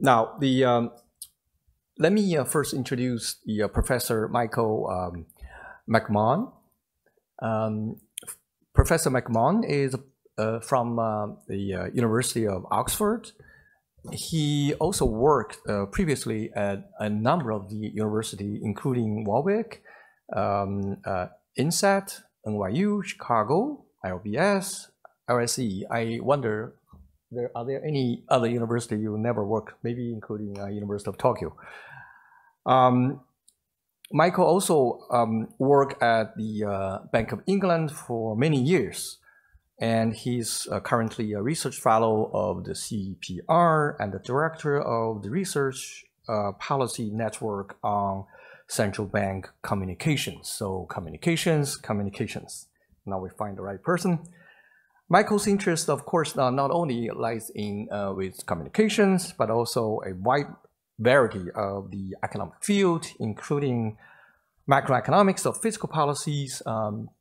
Now, the let me first introduce the Professor Michael McMahon. Professor McMahon is from the University of Oxford. He also worked previously at a number of the universities, including Warwick, INSAT, NYU, Chicago, IOBS, LSE. I wonder, are there any other university you never worked, maybe including University of Tokyo? Michael also worked at the Bank of England for many years, and he's currently a research fellow of the CEPR and the director of the Research Policy Network on Central Bank Communications. So communications, communications. Now we find the right person. Michael's interest, of course, not only lies in with communications, but also a wide variety of the economic field, including macroeconomics of fiscal policies,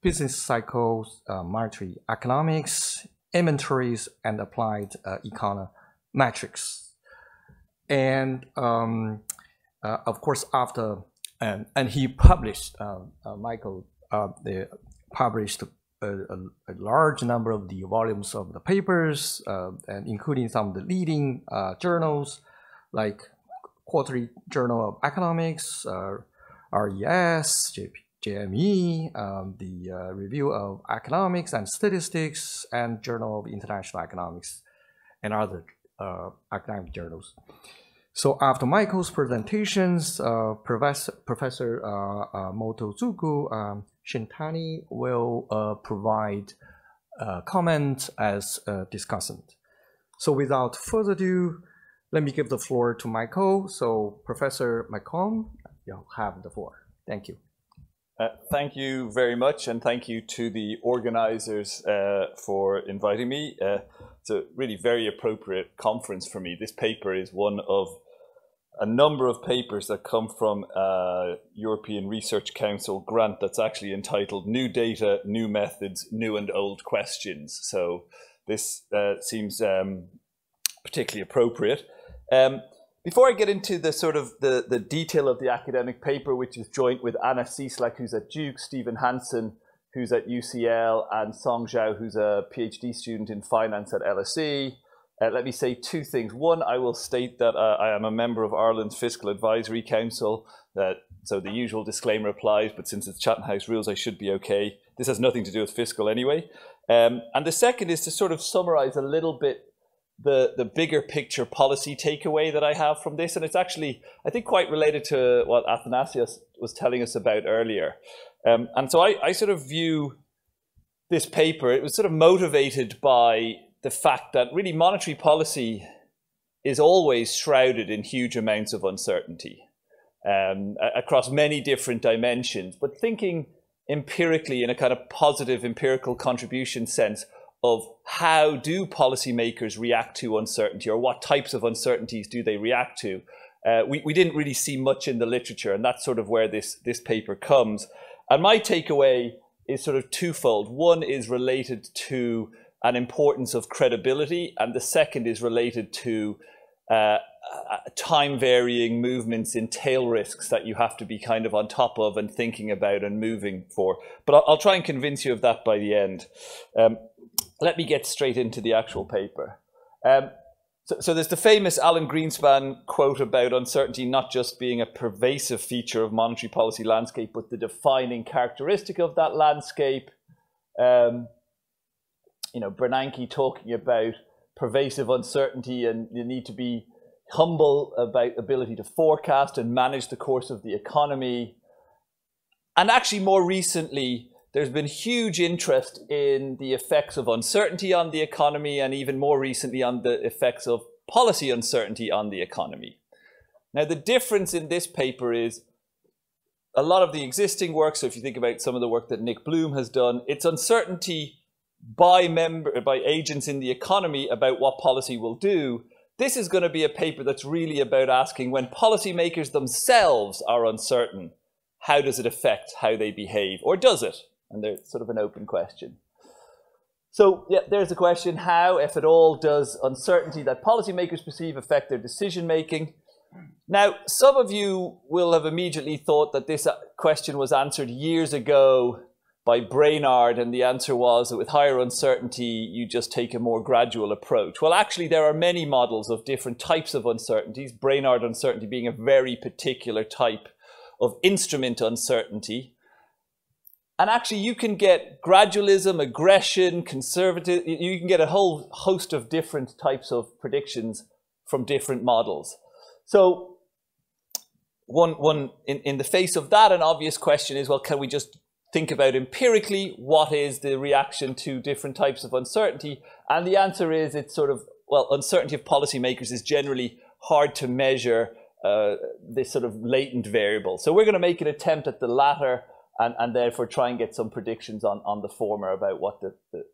business cycles, monetary economics, inventories, and applied econometrics. And of course, after and he published Michael published a large number of the volumes of the papers, and including some of the leading journals like Quarterly Journal of Economics, RES, JME, the Review of Economics and Statistics, and Journal of International Economics, and other academic journals. So after Michael's presentations, Professor Mototsugu Shintani will provide comment as discussant. So without further ado, let me give the floor to Michael. So Professor McComb, you have the floor. Thank you. Thank you very much, and thank you to the organizers for inviting me. It's a really very appropriate conference for me. This paper is one of a number of papers that come from a European Research Council grant that's actually entitled New Data, New Methods, New and Old Questions. So this seems particularly appropriate. Before I get into the sort of the detail of the academic paper, which is joint with Anna Cieslak, who's at Duke, Stephen Hansen, who's at UCL, and Song Zhao, who's a PhD student in finance at LSE, let me say two things. One, I will state that I am a member of Ireland's Fiscal Advisory Council, so the usual disclaimer applies, but since it's Chatham House rules, I should be okay. This has nothing to do with fiscal anyway. And the second is to sort of summarize a little bit the bigger picture policy takeaway that I have from this, and it's actually, I think, quite related to what Athanasius was telling us about earlier. And so I sort of view this paper, it was sort of motivated by the fact that really monetary policy is always shrouded in huge amounts of uncertainty across many different dimensions, but thinking empirically in a kind of positive empirical contribution sense of how do policymakers react to uncertainty, or what types of uncertainties do they react to, we didn't really see much in the literature, and that's sort of where this paper comes. And my takeaway is sort of twofold. One is related to an importance of credibility, and the second is related to time-varying movements in tail risks that you have to be kind of on top of and thinking about and moving for. But I'll try and convince you of that by the end. Let me get straight into the actual paper. So there's the famous Alan Greenspan quote about uncertainty not just being a pervasive feature of monetary policy landscape, but the defining characteristic of that landscape. You know, Bernanke talking about pervasive uncertainty, and you need to be humble about ability to forecast and manage the course of the economy. And actually more recently, there's been huge interest in the effects of uncertainty on the economy, and even more recently on the effects of policy uncertainty on the economy. Now, the difference in this paper is a lot of the existing work, so if you think about some of the work that Nick Bloom has done, it's uncertainty by agents in the economy about what policy will do. This is going to be a paper that's really about asking, when policymakers themselves are uncertain, how does it affect how they behave, or does it? And there's sort of an open question. So yeah, there's the question, how, if at all, does uncertainty that policymakers perceive affect their decision-making? Now, some of you will have immediately thought that this question was answered years ago by Brainard, and the answer was that with higher uncertainty, you just take a more gradual approach. Well, actually, there are many models of different types of uncertainties, Brainard uncertainty being a very particular type of instrument uncertainty. And actually, you can get gradualism, aggression, conservative, you can get a whole host of different types of predictions from different models. So in the face of that, an obvious question is, well, can we just think about empirically what is the reaction to different types of uncertainty? And the answer is, it's sort of, well, uncertainty of policymakers is generally hard to measure this sort of latent variable. So we're going to make an attempt at the latter and therefore try and get some predictions on the former about what the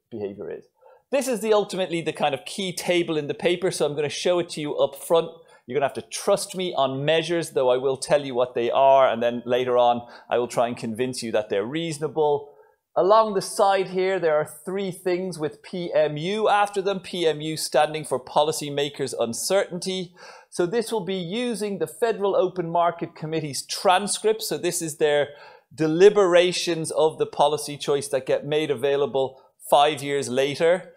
behavior is. This is the ultimately the kind of key table in the paper, so I'm going to show it to you up front. You're going to have to trust me on measures, though I will tell you what they are, and then later on I will try and convince you that they're reasonable. Along the side here, there are three things with PMU after them, PMU standing for Policymakers' Uncertainty. So this will be using the Federal Open Market Committee's transcripts. So this is their deliberations of the policy choice that get made available 5 years later,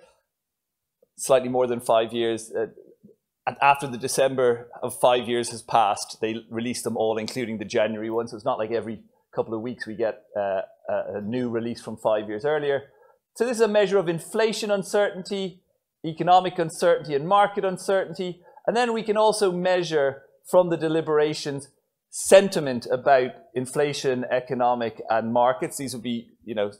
slightly more than 5 years, and after the December of 5 years has passed, they release them all, including the January one. So it's not like every couple of weeks we get a new release from 5 years earlier. So this is a measure of inflation uncertainty, economic uncertainty, and market uncertainty. And then we can also measure from the deliberations sentiment about inflation, economic, and markets. These would be, you know,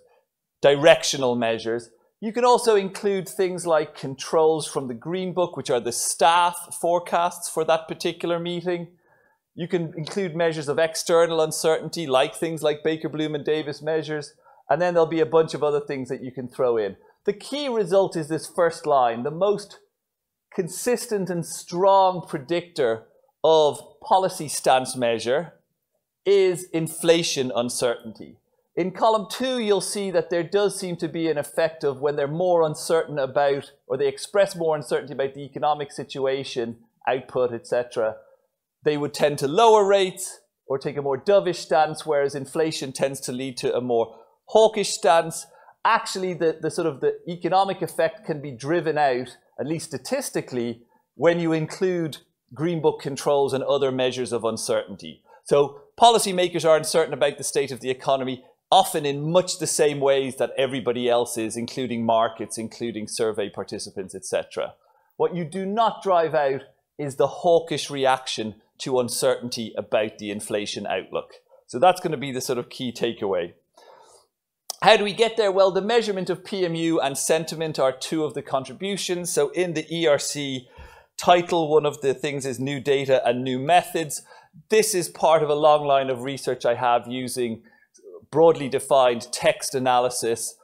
directional measures. You can also include things like controls from the Green Book, which are the staff forecasts for that particular meeting. You can include measures of external uncertainty, like things like Baker, Bloom and Davis measures. And then there'll be a bunch of other things that you can throw in. The key result is this first line, the most consistent and strong predictor of policy stance measure is inflation uncertainty. In column two, you'll see that there does seem to be an effect of when they're more uncertain about, or they express more uncertainty about the economic situation, output, etc., they would tend to lower rates or take a more dovish stance, whereas inflation tends to lead to a more hawkish stance. Actually, the economic effect can be driven out, at least statistically, when you include Green Book controls and other measures of uncertainty. So policymakers are uncertain about the state of the economy, often in much the same ways that everybody else is, including markets, including survey participants, etc. What you do not drive out is the hawkish reaction to uncertainty about the inflation outlook. So that's going to be the sort of key takeaway. How do we get there? Well, the measurement of PMU and sentiment are two of the contributions. So in the ERC title, one of the things is new data and new methods. This is part of a long line of research I have using broadly defined text analysis,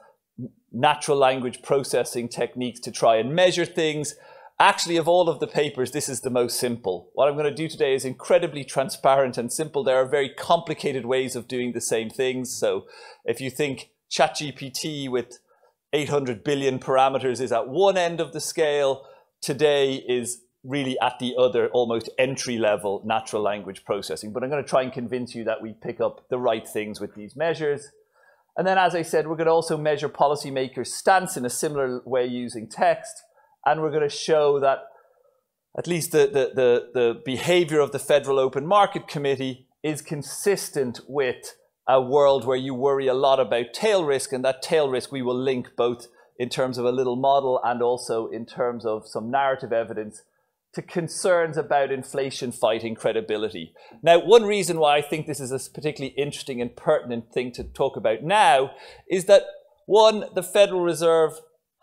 natural language processing techniques to try and measure things. Actually, of all of the papers, this is the most simple. What I'm going to do today is incredibly transparent and simple. There are very complicated ways of doing the same things. So if you think ChatGPT with 800 billion parameters is at one end of the scale, today is really at the other, almost entry-level natural language processing. But I'm going to try and convince you that we pick up the right things with these measures. And then, as I said, we're going to also measure policymakers' stance in a similar way using text. And we're going to show that at least the behavior of the Federal Open Market Committee is consistent with a world where you worry a lot about tail risk, and that tail risk we will link both in terms of a little model and also in terms of some narrative evidence to concerns about inflation fighting credibility. Now, one reason why I think this is a particularly interesting and pertinent thing to talk about now is that, one, the Federal Reserve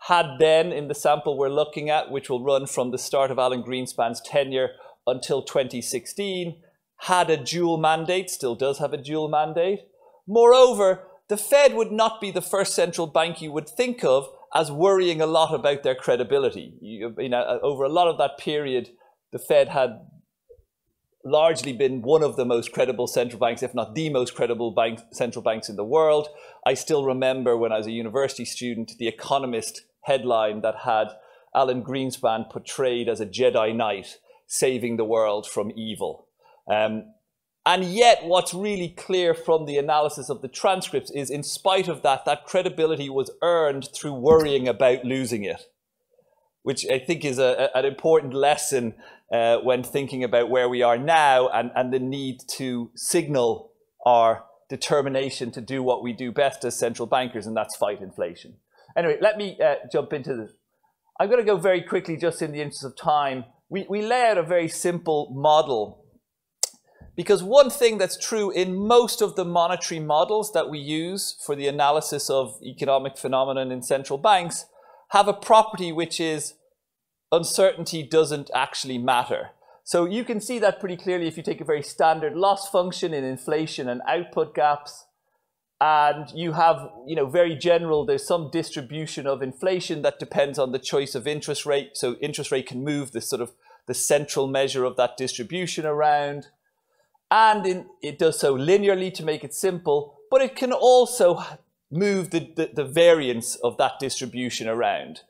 had then, in the sample we're looking at, which will run from the start of Alan Greenspan's tenure until 2016, had a dual mandate, still does have a dual mandate. Moreover, the Fed would not be the first central bank you would think of as worrying a lot about their credibility. You know, over a lot of that period, the Fed had largely been one of the most credible central banks, if not the most credible central banks in the world. I still remember when I was a university student, The Economist headline that had Alan Greenspan portrayed as a Jedi Knight saving the world from evil. And yet what's really clear from the analysis of the transcripts is, in spite of that, that credibility was earned through worrying about losing it, which I think is an important lesson when thinking about where we are now and the need to signal our determination to do what we do best as central bankers, and that's fight inflation. Anyway, let me jump into this. I'm going to go very quickly, just in the interest of time. We lay out a very simple model, because one thing that's true in most of the monetary models that we use for the analysis of economic phenomenon in central banks have a property which is uncertainty doesn't actually matter. So you can see that pretty clearly if you take a very standard loss function in inflation and output gaps, and you have, you know, very general, there's some distribution of inflation that depends on the choice of interest rate. So interest rate can move this sort of the central measure of that distribution around. And it does so linearly to make it simple, but it can also move the variance of that distribution around.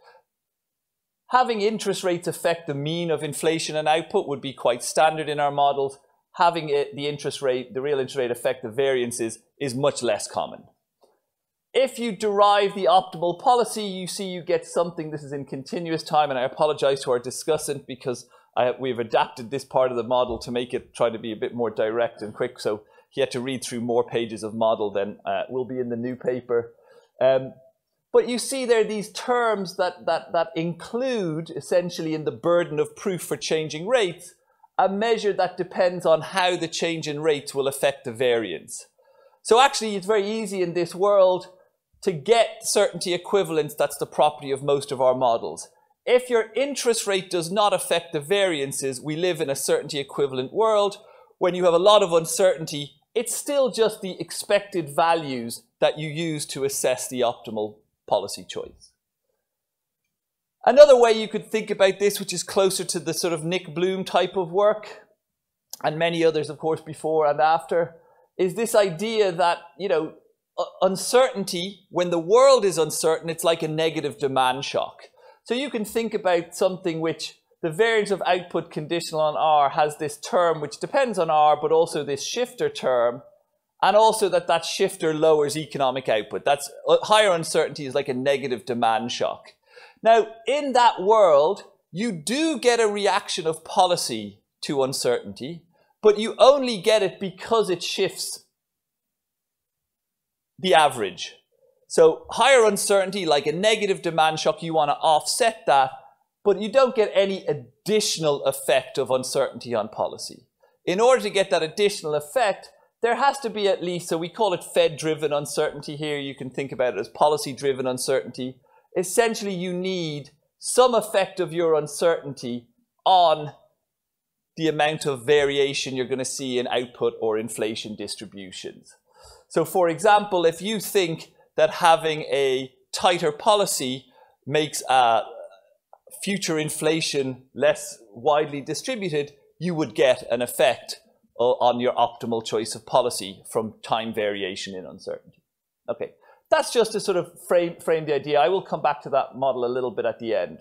Having interest rates affect the mean of inflation and output would be quite standard in our models. Having it, the real interest rate affect the variances is much less common. If you derive the optimal policy, you see you get something. This is in continuous time, and I apologize to our discussant because we've adapted this part of the model to make it try to be a bit more direct and quick. So he had to read through more pages of model than will be in the new paper. But you see there these terms that include, essentially in the burden of proof for changing rates, a measure that depends on how the change in rates will affect the variance. So actually it's very easy in this world to get certainty equivalence. That's the property of most of our models. If your interest rate does not affect the variances, we live in a certainty equivalent world. When you have a lot of uncertainty, it's still just the expected values that you use to assess the optimal policy choice. Another way you could think about this, which is closer to the sort of Nick Bloom type of work, and many others, of course, before and after, is this idea that, you know, uncertainty, when the world is uncertain, it's like a negative demand shock. So you can think about something which the variance of output conditional on R has this term which depends on R, but also this shifter term, and also that shifter lowers economic output. That's higher uncertainty is like a negative demand shock. Now, in that world, you do get a reaction of policy to uncertainty, but you only get it because it shifts the average. So higher uncertainty, like a negative demand shock, you want to offset that, but you don't get any additional effect of uncertainty on policy. In order to get that additional effect, there has to be at least, so we call it Fed-driven uncertainty here. You can think about it as policy-driven uncertainty. Essentially, you need some effect of your uncertainty on the amount of variation you're going to see in output or inflation distributions. So, for example, if you think that having a tighter policy makes future inflation less widely distributed, you would get an effect on your optimal choice of policy from time variation in uncertainty. Okay, that's just to sort of frame the idea. I will come back to that model a little bit at the end.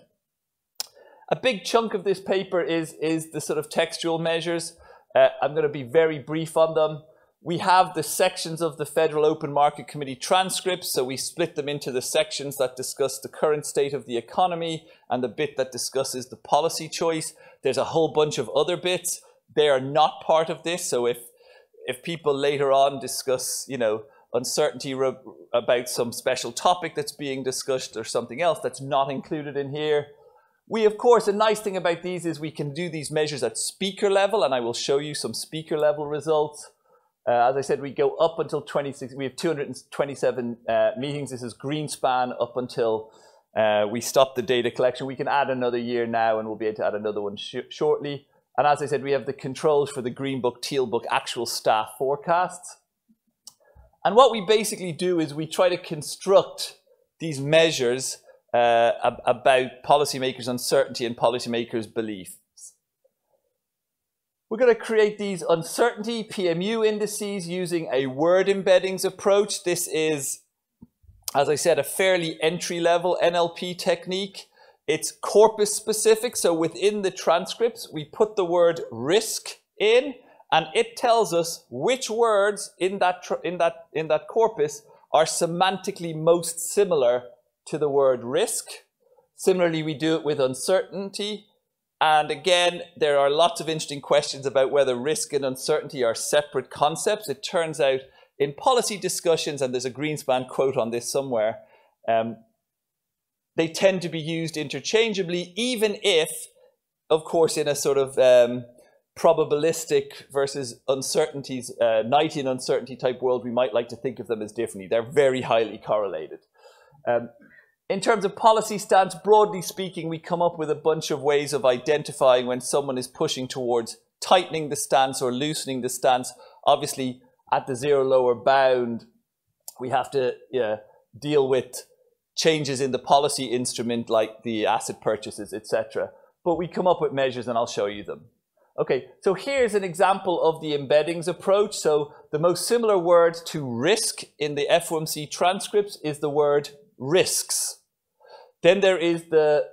A big chunk of this paper is the sort of textual measures. I'm going to be very brief on them. We have the sections of the Federal Open Market Committee transcripts, so we split them into the sections that discuss the current state of the economy and the bit that discusses the policy choice. There's a whole bunch of other bits. They are not part of this, so if people later on discuss, you know, uncertainty about some special topic that's being discussed or something else, that's not included in here. We, of course, a nice thing about these is we can do these measures at speaker level, and I will show you some speaker level results. As I said, we go up until 26. We have 227 meetings. This is Greenspan up until we stop the data collection. We can add another year now, and we'll be able to add another one shortly. And as I said, we have the controls for the Green Book, Teal Book, actual staff forecasts. And what we basically do is we try to construct these measures about policymakers' uncertainty and policymakers' belief. We're going to create these uncertainty PMU indices using a word embeddings approach. This is as I said, a fairly entry-level NLP technique. It's corpus-specific, so within the transcripts, we put the word risk in, and it tells us which words in that corpus are semantically most similar to the word risk. Similarly, we do it with uncertainty. And again, there are lots of interesting questions about whether risk and uncertainty are separate concepts. It turns out in policy discussions, and there's a Greenspan quote on this somewhere, they tend to be used interchangeably, even if, of course, in a sort of probabilistic versus uncertainties, night in uncertainty type world, we might like to think of them as differently. They're very highly correlated. In terms of policy stance, broadly speaking, we come up with a bunch of ways of identifying when someone is pushing towards tightening the stance or loosening the stance. Obviously, at the zero lower bound, we have to deal with changes in the policy instrument like the asset purchases, etc. But we come up with measures and I'll show you them. Okay, so here's an example of the embeddings approach. So the most similar word to risk in the FOMC transcripts is the word risks. Then there is the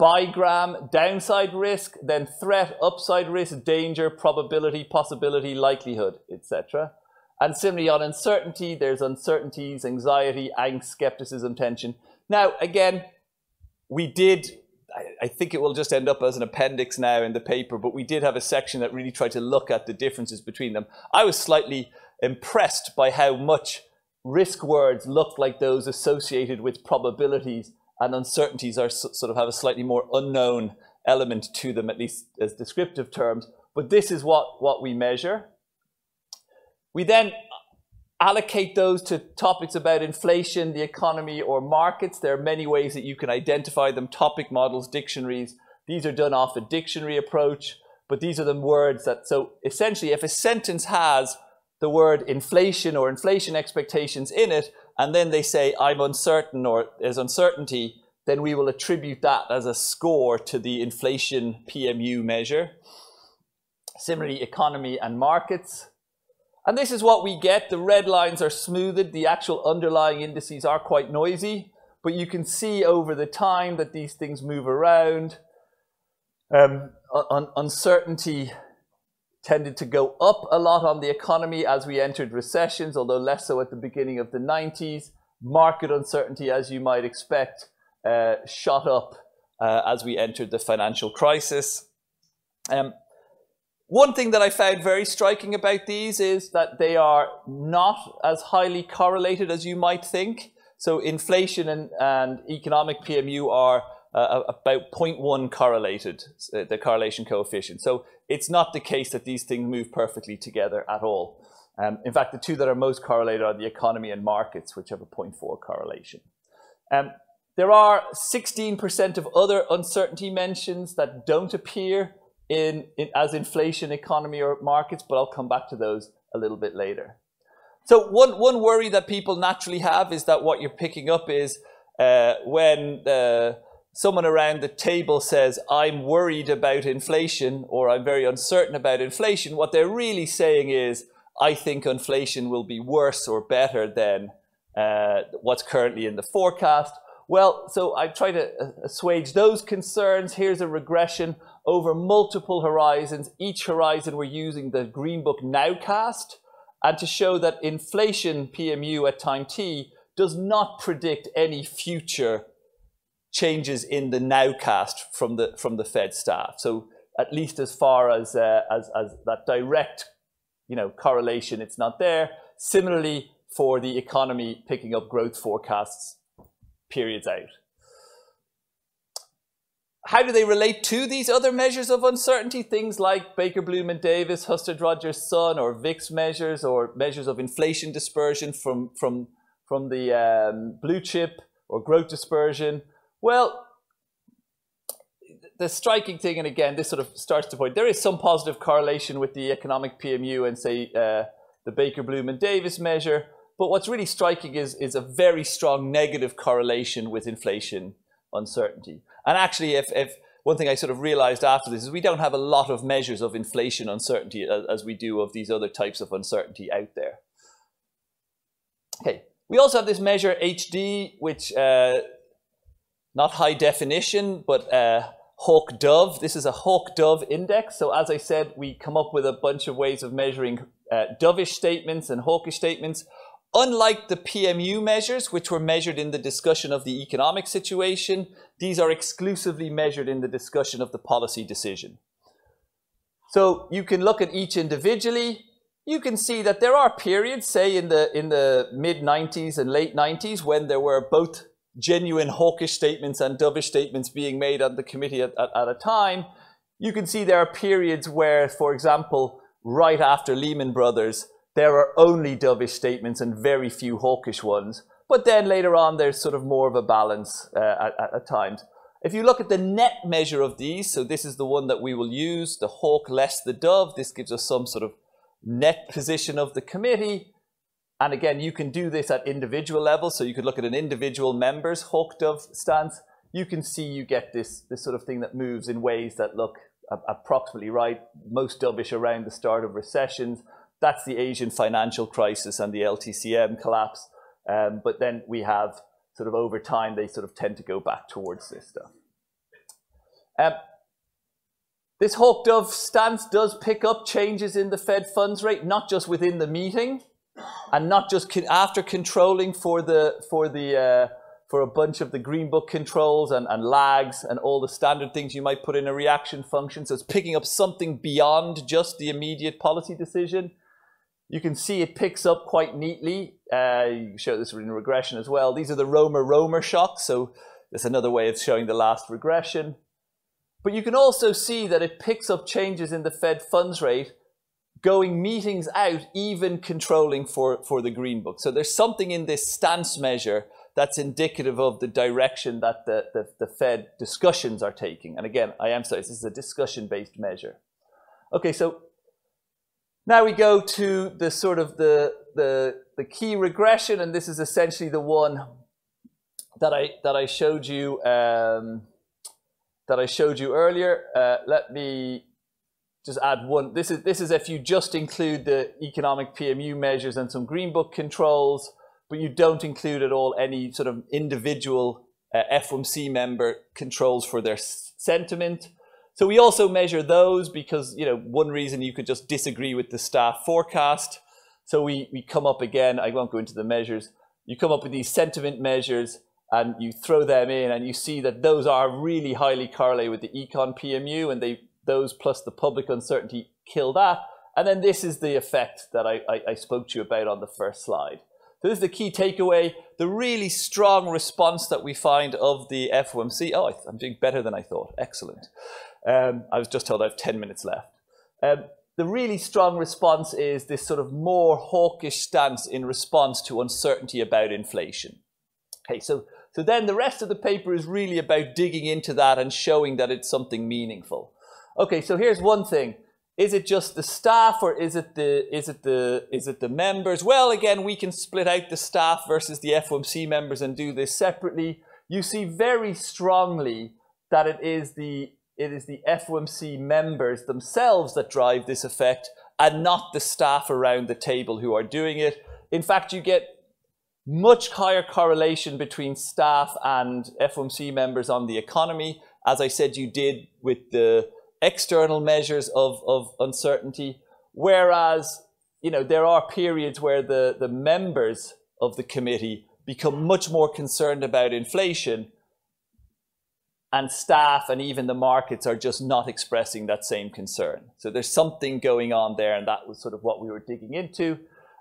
bigram, downside risk, then threat, upside risk, danger, probability, possibility, likelihood, etc. And similarly on uncertainty, there's uncertainties, anxiety, angst, skepticism, tension. Now, again, we did, I think it will just end up as an appendix now in the paper, but we did have a section that really tried to look at the differences between them. I was slightly impressed by how much risk words look like those associated with probabilities, and uncertainties are sort of have a slightly more unknown element to them, at least as descriptive terms. But this is what we measure. We then allocate those to topics about inflation, the economy, or markets. There are many ways that you can identify them: topic models, dictionaries. These are done off a dictionary approach, but these are the words that, so essentially if a sentence has the word inflation or inflation expectations in it, and then they say, I'm uncertain or there's uncertainty, then we will attribute that as a score to the inflation PMU measure. Similarly, economy and markets. And this is what we get. The red lines are smoothed. The actual underlying indices are quite noisy, but you can see over the time that these things move around. Uncertainty tended to go up a lot on the economy as we entered recessions, although less so at the beginning of the 90s. Market uncertainty, as you might expect, shot up as we entered the financial crisis. One thing that I found very striking about these is that they are not as highly correlated as you might think. So inflation and economic PMU are about 0.1 correlated, the correlation coefficient. So it's not the case that these things move perfectly together at all. In fact, the two that are most correlated are the economy and markets, which have a 0.4 correlation. There are 16% of other uncertainty mentions that don't appear as inflation, economy, or markets, but I'll come back to those a little bit later. So one worry that people naturally have is that what you're picking up is when someone around the table says, I'm worried about inflation, or I'm very uncertain about inflation, what they're really saying is, I think inflation will be worse or better than what's currently in the forecast. Well, so I try to assuage those concerns. Here's a regression over multiple horizons. Each horizon we're using the Green Book nowcast, and to show that inflation PMU at time t does not predict any future changes in the nowcast from the Fed staff. So at least as far as that direct, correlation, it's not there. Similarly for the economy, picking up growth forecasts periods out. How do they relate to these other measures of uncertainty? Things like Baker, Bloom and Davis, Husted-Rogers-Sun, or VIX measures, or measures of inflation dispersion from the blue chip, or growth dispersion. Well, the striking thing, and again, this sort of starts to point, there is some positive correlation with the economic PMU and say the Baker, Bloom and Davis measure, but what's really striking is a very strong negative correlation with inflation uncertainty. And actually, if one thing I sort of realized after this is we don't have a lot of measures of inflation uncertainty as we do of these other types of uncertainty out there. Okay, We also have this measure HD, which not high definition, but hawk dove. This is a hawk dove index. So as I said, we come up with a bunch of ways of measuring dovish statements and hawkish statements. Unlike the PMU measures, which were measured in the discussion of the economic situation, these are exclusively measured in the discussion of the policy decision. So you can look at each individually. You can see that there are periods, say in the mid-90s and late 90s, when there were both genuine hawkish statements and dovish statements being made on the committee at a time. You can see there are periods where, for example, right after Lehman Brothers, there are only dovish statements and very few hawkish ones. But then later on, there's sort of more of a balance at times. If you look at the net measure of these, so this is the one that we will use, the hawk less the dove, this gives us some sort of net position of the committee. And again, you can do this at individual levels. So you could look at an individual member's hawk dove stance. You can see you get this sort of thing that moves in ways that look approximately right, most dovish around the start of recessions. That's the Asian financial crisis and the LTCM collapse. But then we have sort of over time, they sort of tend to go back towards this stuff. This hawk-dove stance does pick up changes in the Fed funds rate, not just within the meeting and not just after controlling for a bunch of the Green Book controls and lags and all the standard things you might put in a reaction function. So it's picking up something beyond just the immediate policy decision. You can see it picks up quite neatly. You can show this in regression as well. These are the Romer-Romer shocks. So that's another way of showing the last regression. But you can also see that it picks up changes in the Fed funds rate, going meetings out, even controlling for the Green Book. So there's something in this stance measure that's indicative of the direction that the Fed discussions are taking. And again, I emphasize this is a discussion-based measure. Okay, so now we go to the sort of the key regression, and this is essentially the one that I showed you earlier. Let me just add one. This is if you just include the economic PMU measures and some Green Book controls, but you don't include at all any sort of individual FOMC member controls for their sentiment. So we also measure those because, you know, one reason you could just disagree with the staff forecast. So we come up again, I won't go into the measures. You come up with these sentiment measures and you throw them in and you see that those are really highly correlated with the econ PMU, and those plus the public uncertainty kill that. And then this is the effect that I spoke to you about on the first slide. So this is the key takeaway, the really strong response that we find of the FOMC. Oh, I'm doing better than I thought. Excellent. I was just told I have 10 minutes left. The really strong response is this sort of more hawkish stance in response to uncertainty about inflation. Okay, so then the rest of the paper is really about digging into that and showing that it's something meaningful. Okay, so here's one thing. Is it just the staff or is it the members? Well, again, we can split out the staff versus the FOMC members and do this separately. You see very strongly that it is the FOMC members themselves that drive this effect and not the staff around the table who are doing it. In fact, you get much higher correlation between staff and FOMC members on the economy, as I said you did with the external measures of uncertainty, whereas, you know, there are periods where the members of the committee become much more concerned about inflation, and staff and even the markets are just not expressing that same concern. So there's something going on there, and that was sort of what we were digging into.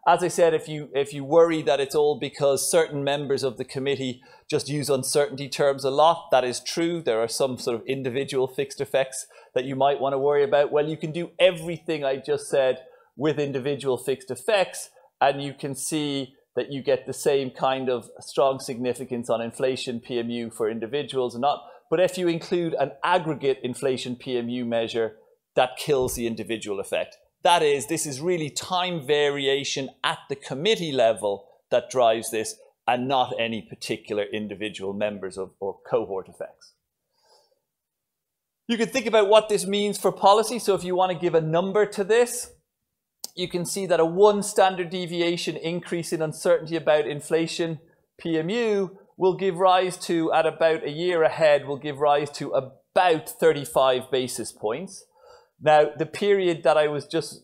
As I said, if you worry that it's all because certain members of the committee just use uncertainty terms a lot, that is true. There are some sort of individual fixed effects that you might want to worry about. Well, you can do everything I just said with individual fixed effects, and you can see that you get the same kind of strong significance on inflation PMU for individuals and not. But if you include an aggregate inflation PMU measure, that kills the individual effect. That is, this is really time variation at the committee level that drives this and not any particular individual members of, or cohort effects. You can think about what this means for policy. So if you want to give a number to this, you can see that a 1 standard deviation increase in uncertainty about inflation, PMU, will give rise to, at about a year ahead, will give rise to about 35 basis points. Now, the period that I was just,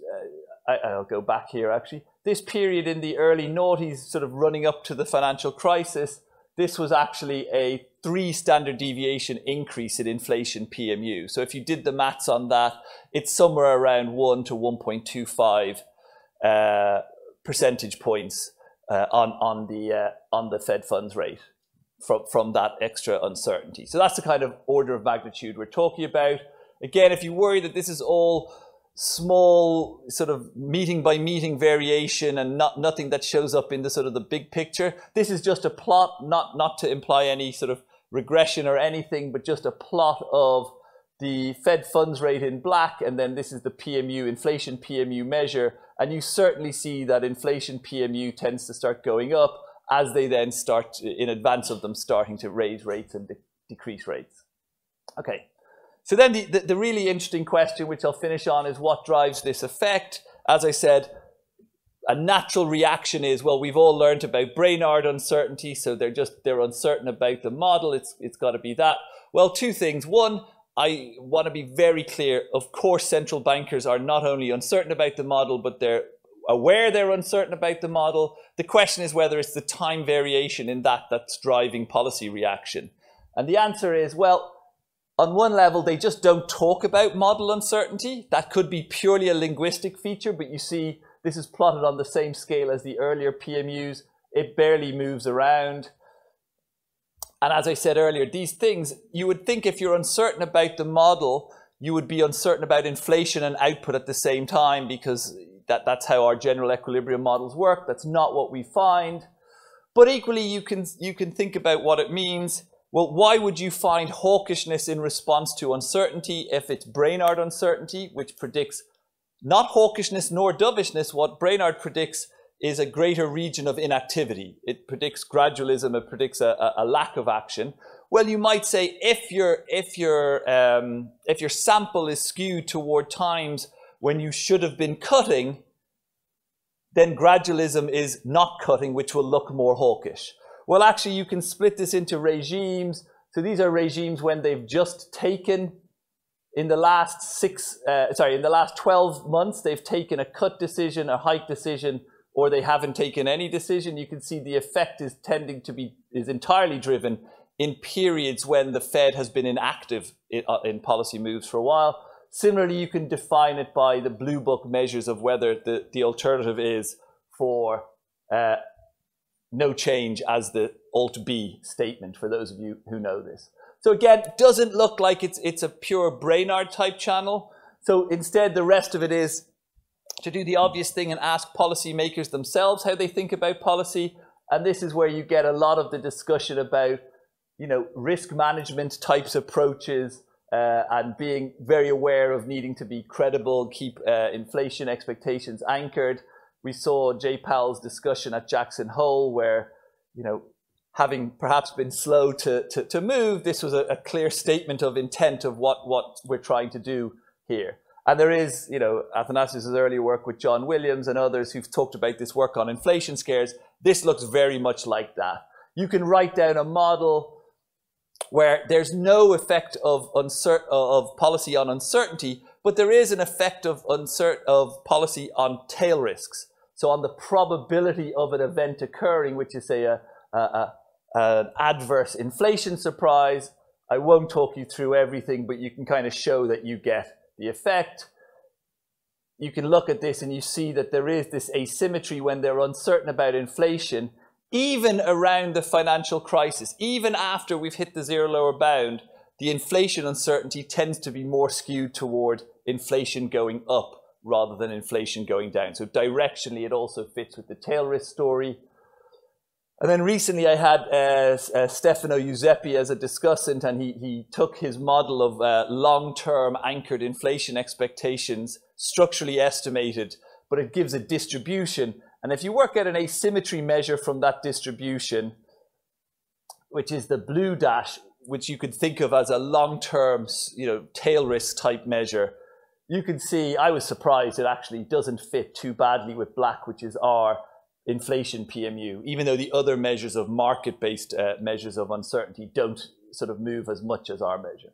I'll go back here actually, this period in the early noughties, sort of running up to the financial crisis, this was actually a 3 standard deviation increase in inflation PMU. So if you did the maths on that, it's somewhere around 1 to 1.25 percentage points on the Fed funds rate from that extra uncertainty. So that's the kind of order of magnitude we're talking about. Again, if you worry that this is all small sort of meeting by meeting variation and nothing that shows up in the sort of the big picture, this is just a plot, not to imply any sort of regression or anything, but just a plot of the Fed funds rate in black, and then this is the PMU, inflation PMU measure, and you certainly see that inflation PMU tends to start going up as they then start, in advance of them starting to raise rates and decrease rates. Okay. So then the really interesting question, which I'll finish on, is what drives this effect? As I said, a natural reaction is, well, we've all learned about Brainard uncertainty, so they're uncertain about the model. It's got to be that. Well, 2 things. 1, I want to be very clear. Of course, central bankers are not only uncertain about the model, but they're aware they're uncertain about the model. The question is whether it's the time variation in that that's driving policy reaction. And the answer is, well, on one level, they just don't talk about model uncertainty. That could be purely a linguistic feature, but you see this is plotted on the same scale as the earlier PMUs. It barely moves around. And as I said earlier, these things, you would think if you're uncertain about the model, you would be uncertain about inflation and output at the same time, because that's how our general equilibrium models work. That's not what we find. But equally, you can think about what it means. Well, why would you find hawkishness in response to uncertainty if it's Brainard uncertainty, which predicts not hawkishness nor dovishness? What Brainard predicts is a greater region of inactivity. It predicts gradualism. It predicts a lack of action. Well, you might say if your sample is skewed toward times when you should have been cutting, then gradualism is not cutting, which will look more hawkish. Well, actually, you can split this into regimes. So these are regimes when they've just taken, in the last in the last 12 months, they've taken a cut decision, a hike decision, or they haven't taken any decision. You can see the effect is tending to be, is entirely driven in periods when the Fed has been inactive in policy moves for a while. Similarly, you can define it by the Blue Book measures of whether the alternative is for no change as the Alt-B statement, for those of you who know this. So again, doesn't look like it's a pure Brainard type channel. So instead, the rest of it is to do the obvious thing and ask policymakers themselves how they think about policy. And this is where you get a lot of the discussion about, you know, risk management types approaches and being very aware of needing to be credible, keep inflation expectations anchored. We saw Jay Powell's discussion at Jackson Hole where, you know, having perhaps been slow to move, this was a clear statement of intent of what we're trying to do here. And there is, you know, Athanasius' earlier work with John Williams and others who've talked about this work on inflation scares. This looks very much like that. You can write down a model where there's no effect of policy on uncertainty, but there is an effect of policy on tail risks. So on the probability of an event occurring, which is, say, an adverse inflation surprise. I won't talk you through everything, but you can kind of show that you get the effect. You can look at this and you see that there is this asymmetry when they're uncertain about inflation, even around the financial crisis, even after we've hit the zero lower bound, the inflation uncertainty tends to be more skewed toward inflation going up rather than inflation going down. So directionally, it also fits with the tail risk story. And then recently I had Stefano Giuseppe as a discussant, and he took his model of long-term anchored inflation expectations, structurally estimated, but it gives a distribution. And if you work out an asymmetry measure from that distribution, which is the blue dash, which you could think of as a long-term, you know, tail risk type measure, you can see, I was surprised it actually doesn't fit too badly with black, which is our inflation PMU, even though the other measures of market-based measures of uncertainty don't sort of move as much as our measure.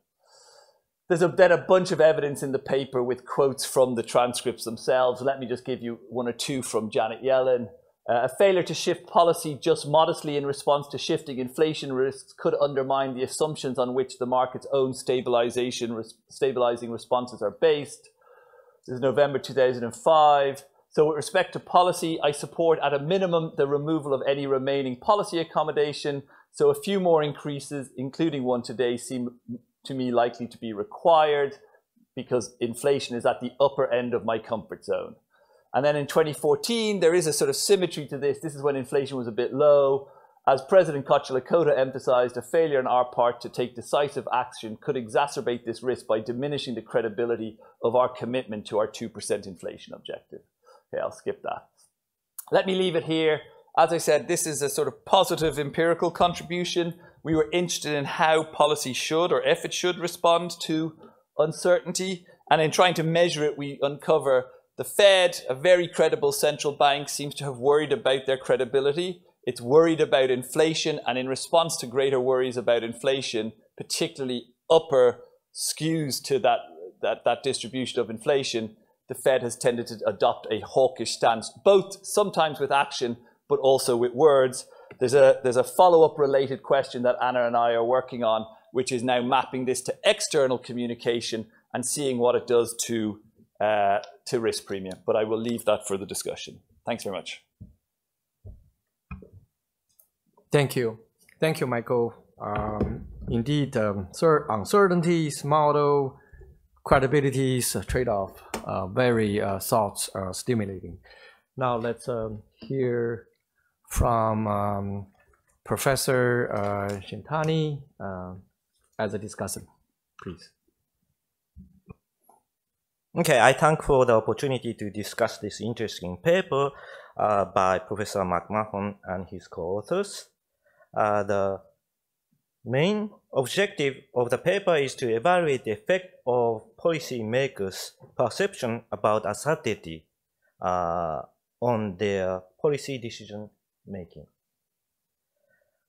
There's then a bunch of evidence in the paper with quotes from the transcripts themselves. Let me just give you one or two from Janet Yellen. A failure to shift policy just modestly in response to shifting inflation risks could undermine the assumptions on which the market's own stabilizing responses are based. This is November 2005. So with respect to policy, I support at a minimum the removal of any remaining policy accommodation. So a few more increases, including one today, seem to me likely to be required because inflation is at the upper end of my comfort zone. And then in 2014, there is a sort of symmetry to this. This is when inflation was a bit low. As President Kocha-Lakota emphasized, a failure on our part to take decisive action could exacerbate this risk by diminishing the credibility of our commitment to our 2% inflation objective. Okay, I'll skip that. Let me leave it here. As I said, this is a sort of positive empirical contribution. We were interested in how policy should, or if it should, respond to uncertainty. And in trying to measure it, we uncover the Fed, a very credible central bank, seems to have worried about their credibility. It's worried about inflation, and in response to greater worries about inflation, particularly upper skews to that distribution of inflation, the Fed has tended to adopt a hawkish stance, both sometimes with action, but also with words. There's a follow-up related question that Anna and I are working on, which is now mapping this to external communication and seeing what it does to risk premium, but I will leave that for the discussion. Thanks very much. Thank you. Thank you, Michael. Indeed, uncertainties, model, credibilities, trade-off, very thoughts are stimulating. Now let's hear from Professor Shintani as a discussant, please. Okay, I thank for the opportunity to discuss this interesting paper by Professor McMahon and his co-authors. The main objective of the paper is to evaluate the effect of policymakers' perception about uncertainty on their policy decision-making.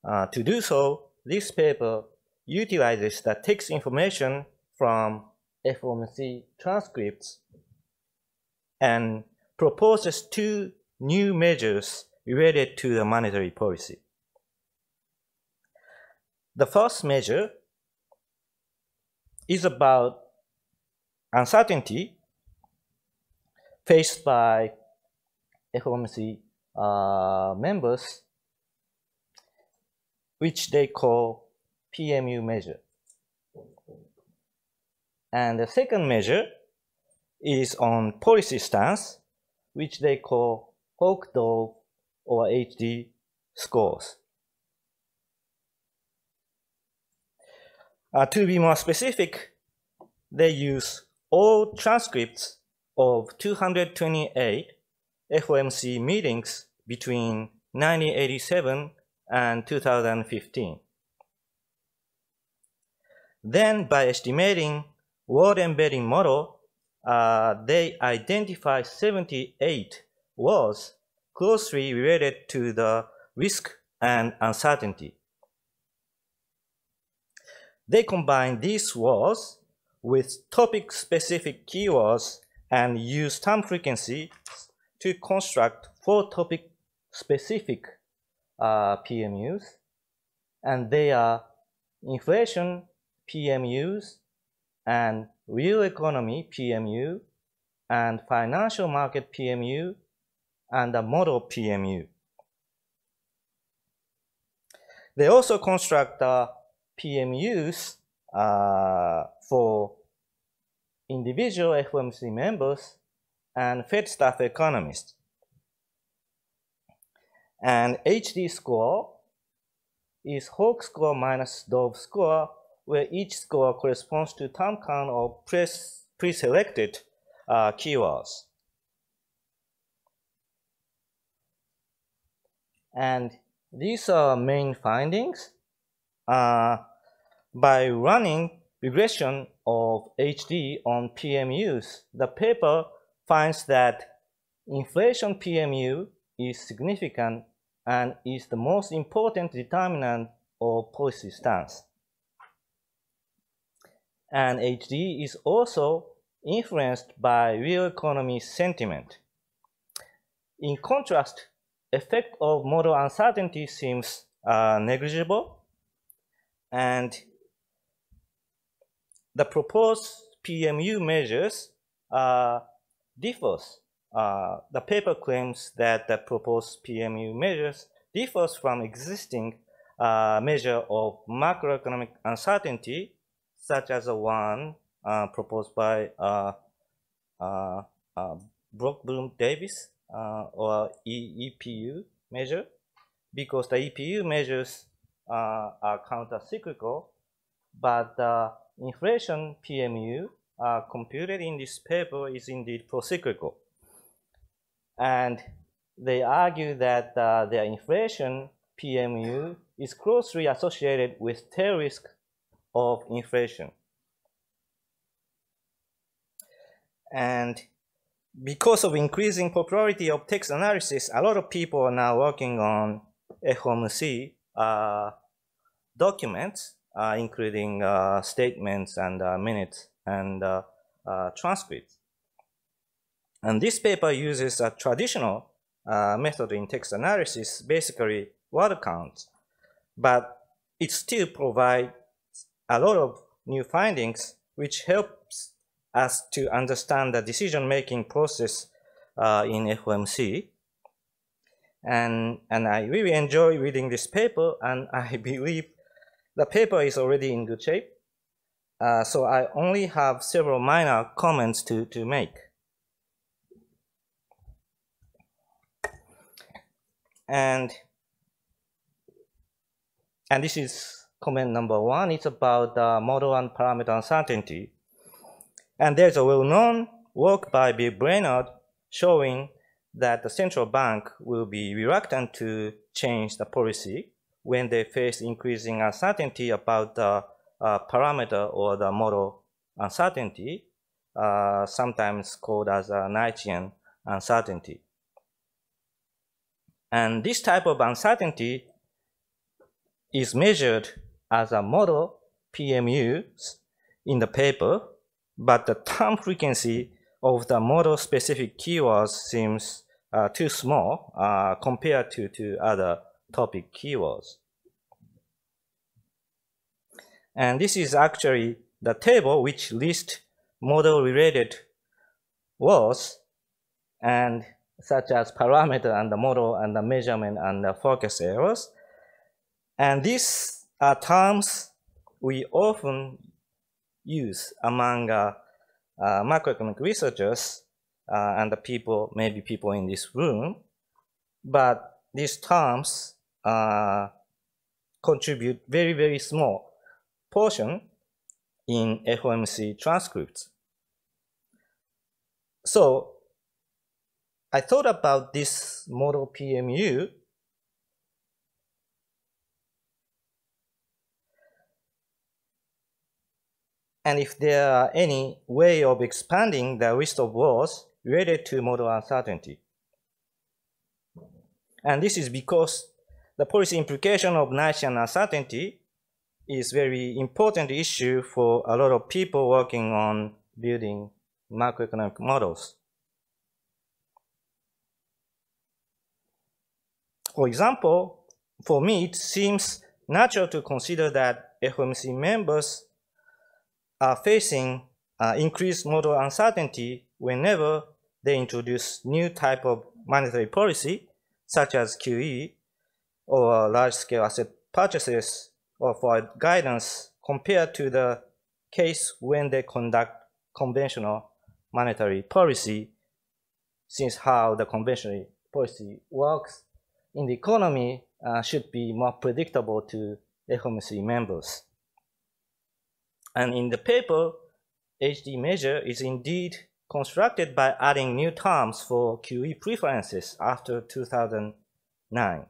To do so, this paper utilizes the text information from FOMC transcripts and proposes two new measures related to the monetary policy. The first measure is about uncertainty faced by FOMC members, which they call PMU measure. And the second measure is on policy stance, which they call Hawk-Dove or HD scores. To be more specific, they use all transcripts of 228 FOMC meetings between 1987 and 2015. Then, by estimating word embedding model, they identify 78 words closely related to the risk and uncertainty. They combine these words with topic-specific keywords and use term frequency to construct 4 topic-specific PMUs, and they are inflation PMUs, and real economy PMU, and financial market PMU, and the model PMU. They also construct PMUs for individual FOMC members and Fed staff economists. And HD score is Hawk score minus Dove score, where each score corresponds to time count of pre-selected keywords. And these are main findings. By running regression of HD on PMUs, the paper finds that inflation PMU is significant and is the most important determinant of policy stance. And HD is also influenced by real economy sentiment. In contrast, effect of model uncertainty seems negligible, and the proposed PMU measures differs. The paper claims that the proposed PMU measures differs from existing measure of macroeconomic uncertainty, such as the one proposed by Bloom and Davis or EPU measure, because the EPU measures are counter-cyclical, but inflation PMU computed in this paper is indeed pro-cyclical. And they argue that their inflation PMU is closely associated with tail risk of inflation. And because of increasing popularity of text analysis, a lot of people are now working on FOMC documents, including statements and minutes and transcripts. And this paper uses a traditional method in text analysis, basically word counts, but it still provides a lot of new findings which helps us to understand the decision-making process in FOMC. And I really enjoy reading this paper, and I believe the paper is already in good shape. So I only have several minor comments to make. And this is comment number one. It's about model and parameter uncertainty. And there's a well-known work by Brainard showing that the central bank will be reluctant to change the policy when they face increasing uncertainty about the parameter or the model uncertainty, sometimes called as a Nietzschean uncertainty. And this type of uncertainty is measured as a model PMU in the paper, but the term frequency of the model-specific keywords seems too small compared to other topic keywords. And this is actually the table which lists model-related words, and such as parameter and the model and the measurement and the focus errors. And these are terms we often use among macroeconomic researchers and the people, maybe people in this room, but these terms contribute very small portion in FOMC transcripts. So I thought about this model PMU, and if there are any way of expanding the list of words related to model uncertainty. And this is because the policy implication of Nietzschean uncertainty is very important issue for a lot of people working on building macroeconomic models. For example, for me, it seems natural to consider that FOMC members are facing increased model uncertainty whenever they introduce new type of monetary policy, such as QE or large-scale asset purchases or for guidance, compared to the case when they conduct conventional monetary policy, since how the conventional policy works in the economy should be more predictable to FOMC members. And in the paper, HD measure is indeed constructed by adding new terms for QE preferences after 2009.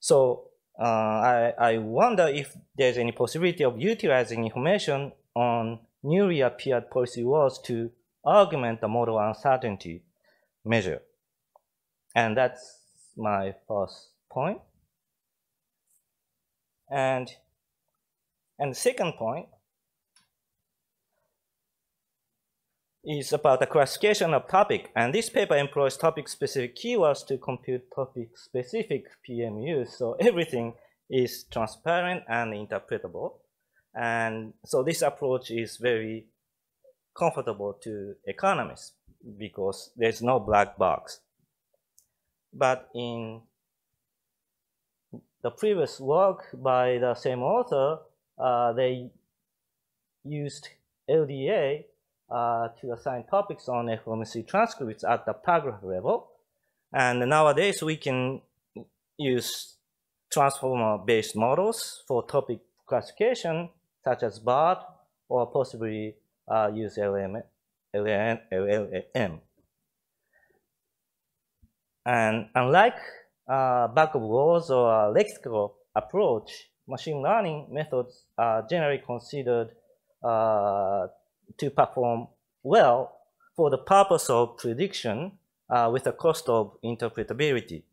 So I wonder if there's any possibility of utilizing information on newly appeared policy was to augment the model uncertainty measure. And that's my first point. And the second point is about the classification of topic. And this paper employs topic-specific keywords to compute topic-specific PMU. So everything is transparent and interpretable. And so this approach is very comfortable to economists because there's no black box. But in the previous work by the same author, they used LDA to assign topics on FOMC transcripts at the paragraph level. And nowadays we can use transformer-based models for topic classification, such as BART, or possibly use LLM. And unlike back of words or lexical approach, machine learning methods are generally considered to perform well for the purpose of prediction with the cost of interpretability.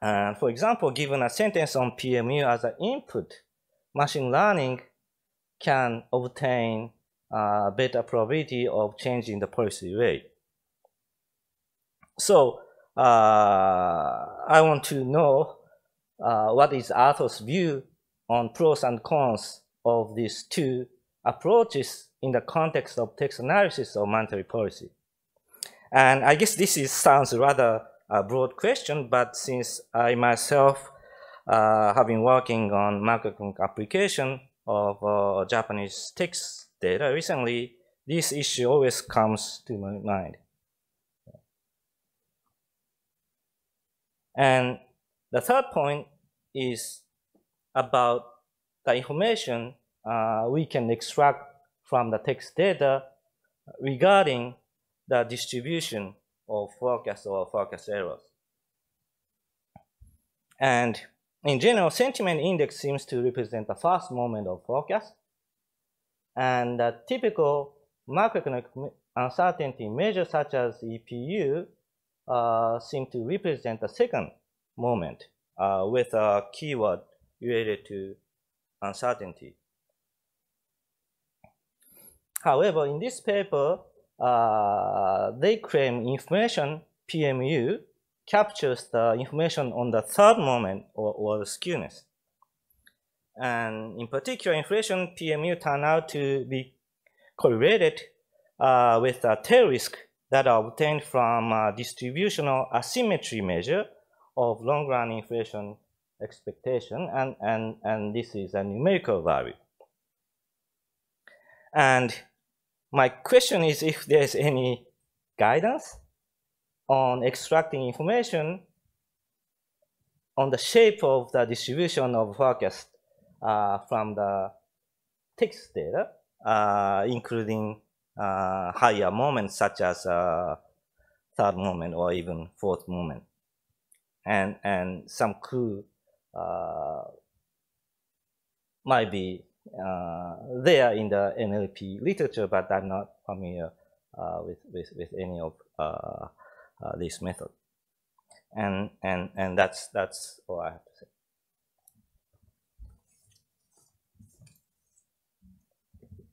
And for example, given a sentence on PMU as an input, machine learning can obtain better probability of changing the policy rate. So I want to know what is Arthur's view on pros and cons of these two approaches in the context of text analysis of monetary policy. And I guess this sounds rather a broad question, but since I myself have been working on macroeconomic application of Japanese text data recently, this issue always comes to my mind. And the third point is about the information we can extract from the text data regarding the distribution of forecast or forecast errors. And in general, sentiment index seems to represent the first moment of forecast. And the typical macroeconomic uncertainty measures such as EPU seem to represent the second moment with a keyword related to uncertainty. However, in this paper, they claim information PMU captures the information on the third moment or skewness. And in particular, inflation PMU turned out to be correlated with the tail risk that are obtained from a distributional asymmetry measure of long-run inflation expectation, and this is a numerical value. And my question is if there's any guidance on extracting information on the shape of the distribution of forecast from the text data, including higher moments such as third moment or even fourth moment, and some clue might be there in the NLP literature, but I'm not familiar with any of this method. And that's all I have to say.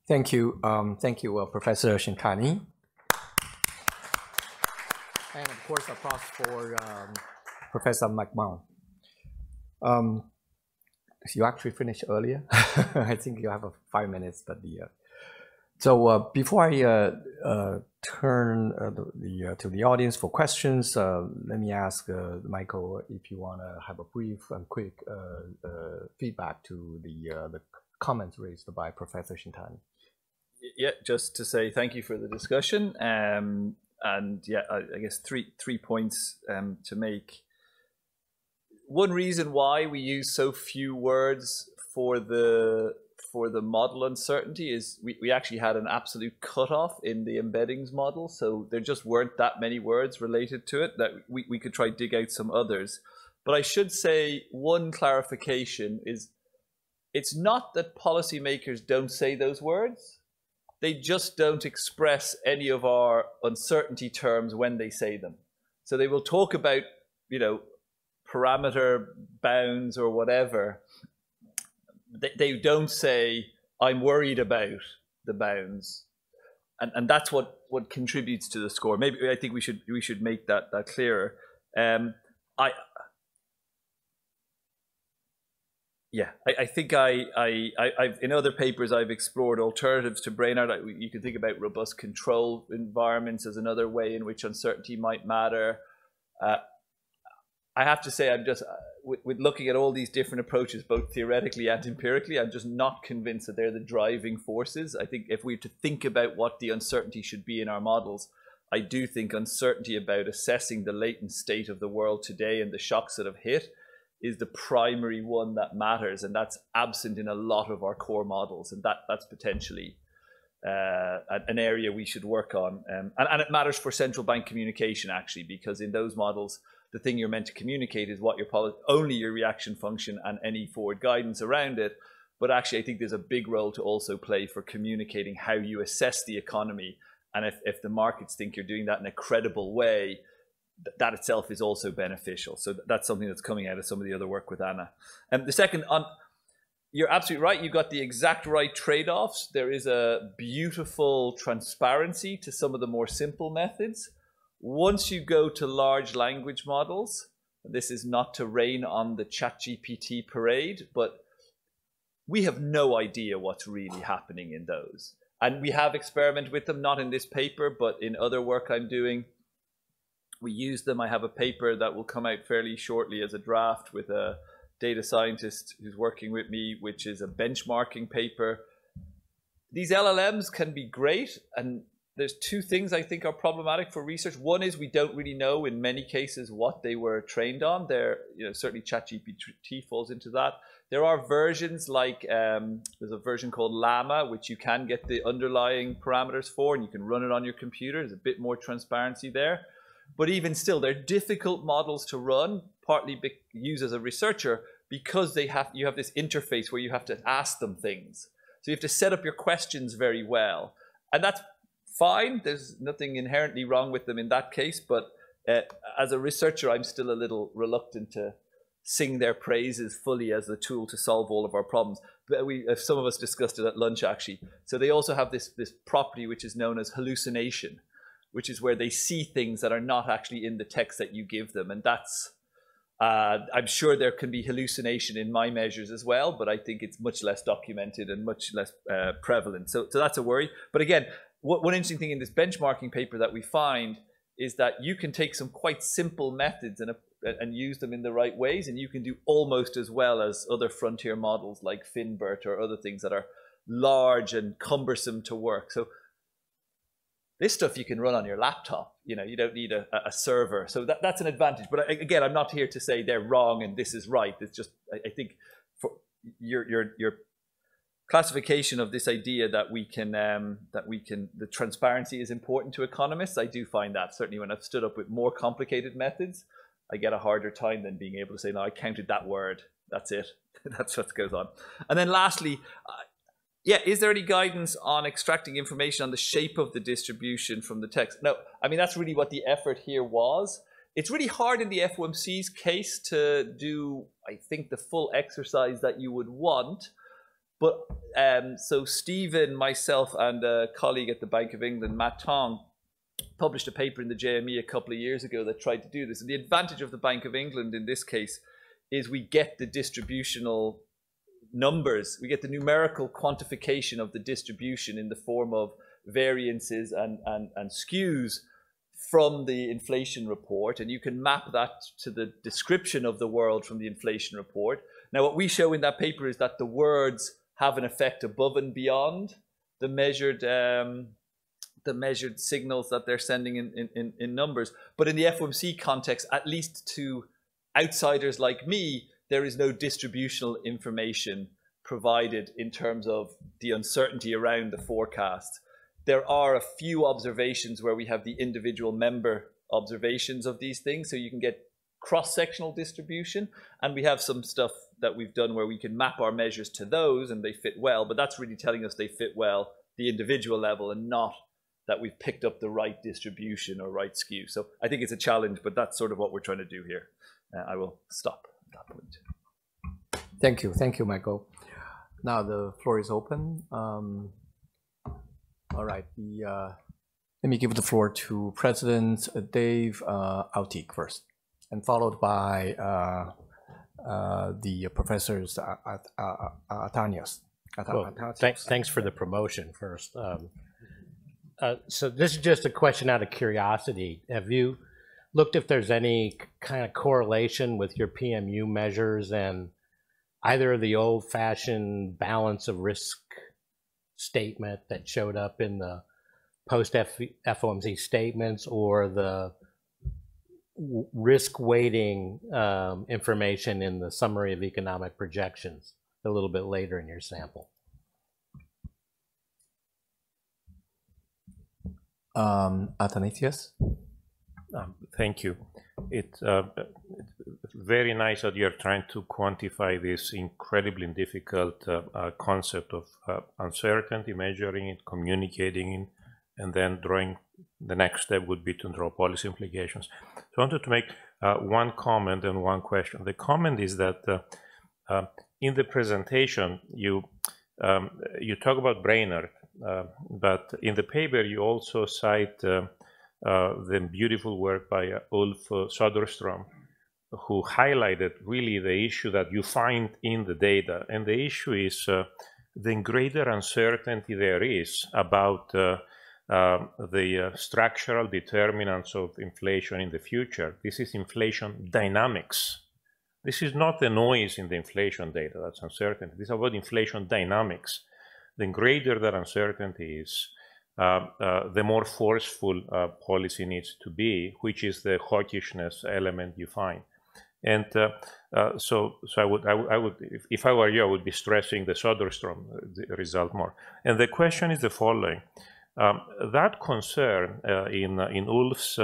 Thank you, Professor Shintani. And of course, applause for Professor McMahon. You actually finished earlier. I think you have 5 minutes, but the so before I turn to the audience for questions, let me ask Michael if you want to have a brief and quick feedback to the comments raised by Professor Shintani. Yeah, just to say thank you for the discussion, and yeah, I guess three points to make. One reason why we use so few words for the model uncertainty is we actually had an absolute cutoff in the embeddings model, so there just weren't that many words related to it that we could try to dig out some others. But I should say one clarification is It's not that policymakers don't say those words. They just don't express any of our uncertainty terms when they say them. So they will talk about, you know, parameter bounds or whatever. They don't say, I'm worried about the bounds. And that's what contributes to the score. Maybe I think we should make that clearer. I think I've in other papers I've explored alternatives to Brainard. You can think about robust control environments as another way in which uncertainty might matter. I have to say I'm just with looking at all these different approaches, both theoretically and empirically, I'm just not convinced that they're the driving forces. I think if we were to think about what the uncertainty should be in our models, I do think uncertainty about assessing the latent state of the world today and the shocks that have hit is the primary one that matters, and that's absent in a lot of our core models, and that's potentially an area we should work on. And it matters for central bank communication, actually, because in those models, the thing you're meant to communicate is what your only your reaction function and any forward guidance around it. But actually, I think there's a big role to also play for communicating how you assess the economy. And if the markets think you're doing that in a credible way, that itself is also beneficial. So that's something that's coming out of some of the other work with Anna. And the second, you're absolutely right. You got the exact right trade-offs. There is a beautiful transparency to some of the more simple methods. Once you go to large language models, this is not to rain on the ChatGPT parade, but we have no idea what's really happening in those. And we have experimented with them, not in this paper, but in other work I'm doing. We use them. I have a paper that will come out fairly shortly as a draft with a data scientist who's working with me, which is a benchmarking paper. These LLMs can be great, and there's two things I think are problematic for research. One is we don't really know in many cases what they were trained on. You know, certainly ChatGPT falls into that. There are versions like, there's a version called Llama, which you can get the underlying parameters for, and you can run it on your computer. There's a bit more transparency there. But even still, they're difficult models to run, partly used as a researcher, because you have this interface where you have to ask them things. So you have to set up your questions very well. And that's fine. There's nothing inherently wrong with them in that case. But as a researcher, I'm still a little reluctant to sing their praises fully as the tool to solve all of our problems. But some of us discussed it at lunch, actually. So they also have this property, which is known as hallucination, which is where they see things that are not actually in the text that you give them. And that's, I'm sure there can be hallucination in my measures as well, but I think it's much less documented and much less prevalent. So that's a worry. But again, one interesting thing in this benchmarking paper that we find is that you can take some quite simple methods and use them in the right ways, and you can do almost as well as other frontier models like FinBERT or other things that are large and cumbersome to work. So this stuff you can run on your laptop. You know, you don't need a server. So that's an advantage. But again, I'm not here to say they're wrong and this is right. It's just, I think for your classification of this idea that we can, the transparency is important to economists. I do find that certainly when I've stood up with more complicated methods, I get a harder time than being able to say, no, I counted that word. That's it. That's what goes on. And then lastly, yeah, is there any guidance on extracting information on the shape of the distribution from the text? No, I mean, that's really what the effort here was. It's really hard in the FOMC's case to do, I think, the full exercise that you would want. But so Stephen, myself, and a colleague at the Bank of England, Matt Tong, published a paper in the JME a couple of years ago that tried to do this. And the advantage of the Bank of England in this case is we get the distributional numbers, we get the numerical quantification of the distribution in the form of variances and skews from the inflation report, and you can map that to the description of the world from the inflation report. Now, what we show in that paper is that the words have an effect above and beyond the measured signals that they're sending in numbers. But in the FOMC context, at least to outsiders like me, there is no distributional information provided in terms of the uncertainty around the forecast. There are a few observations where we have the individual member observations of these things. So you can get cross-sectional distribution, and we have some stuff that we've done where we can map our measures to those and they fit well, but that's really telling us they fit well the individual level and not that we've picked up the right distribution or right skew. So I think it's a challenge, but that's sort of what we're trying to do here. I will stop at that point. Thank you, Michael. Now the floor is open. All right, let me give the floor to President Dave Altig first, and followed by the professors Athanasius. Well, thanks for the promotion first. So this is just a question out of curiosity. Have you looked if there's any kind of correlation with your PMU measures and either the old-fashioned balance of risk statement that showed up in the post-FOMC statements or the risk weighting information in the summary of economic projections a little bit later in your sample? Athanasius? Thank you. It's very nice that you're trying to quantify this incredibly difficult concept of uncertainty, measuring it, communicating it, and then drawing the next step would be to draw policy implications. So I wanted to make one comment and one question. The comment is that in the presentation, you talk about Brainard, but in the paper, you also cite the beautiful work by Ulf Söderström, who highlighted really the issue that you find in the data. And the issue is the greater uncertainty there is about the structural determinants of inflation in the future. This is inflation dynamics. This is not the noise in the inflation data that's uncertainty. This is about inflation dynamics. The greater that uncertainty is, the more forceful policy needs to be, which is the hawkishness element you find. And so I would, if I were you, I would be stressing the Söderström result more. And the question is the following: that concern in Ulf's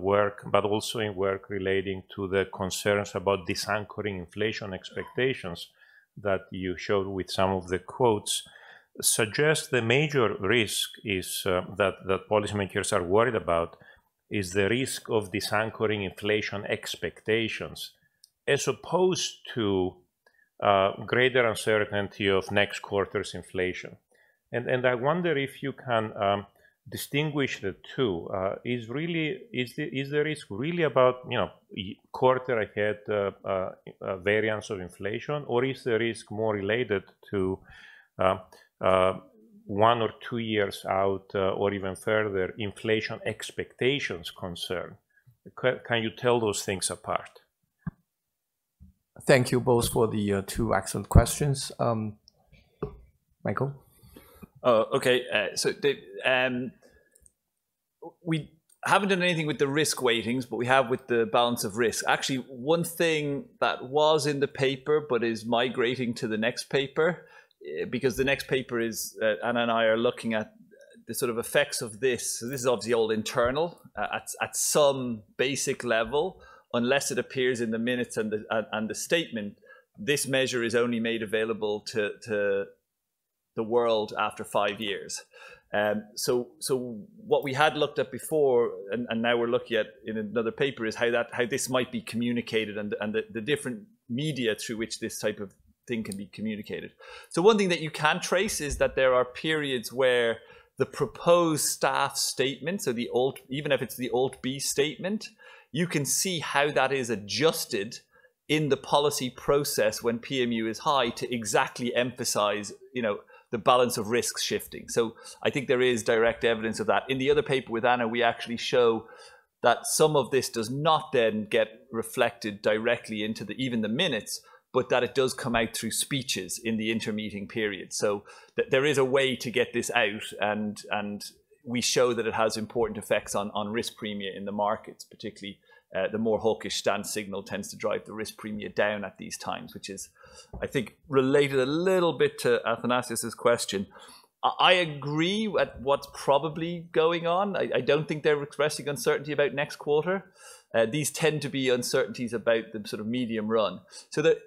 work, but also in work relating to the concerns about disanchoring inflation expectations that you showed with some of the quotes, suggests the major risk is that policymakers are worried about is the risk of disanchoring inflation expectations, as opposed to greater uncertainty of next quarter's inflation. And I wonder if you can distinguish the two. Is the risk really about, you know, quarter ahead variance of inflation, or is the risk more related to 1 or 2 years out or even further inflation expectations concern? Can you tell those things apart? Thank you both for the two excellent questions. Michael? Oh, okay. So Dave, we haven't done anything with the risk weightings, but we have with the balance of risk. Actually, one thing that was in the paper but is migrating to the next paper, because the next paper is, Anna and I are looking at the sort of effects of this. So this is obviously all internal at some basic level, unless it appears in the minutes and the statement. This measure is only made available to the world after 5 years. So what we had looked at before, and now we're looking at in another paper, is how this might be communicated and the different media through which this type of thing can be communicated. So one thing that you can trace is that there are periods where the proposed staff statement, so the alt, even if it's the alt B statement, you can see how that is adjusted in the policy process when PMU is high to exactly emphasize, you know, the balance of risks shifting. So I think there is direct evidence of that. In the other paper with Anna, we actually show that some of this does not then get reflected directly into the, even the minutes, but that it does come out through speeches in the intermeeting period. So there is a way to get this out, and we show that it has important effects on risk premia in the markets, particularly the more hawkish stance signal tends to drive the risk premia down at these times, which is, I think, related a little bit to Athanasius's question. I agree with what's probably going on. I don't think they're expressing uncertainty about next quarter. These tend to be uncertainties about the sort of medium run. So that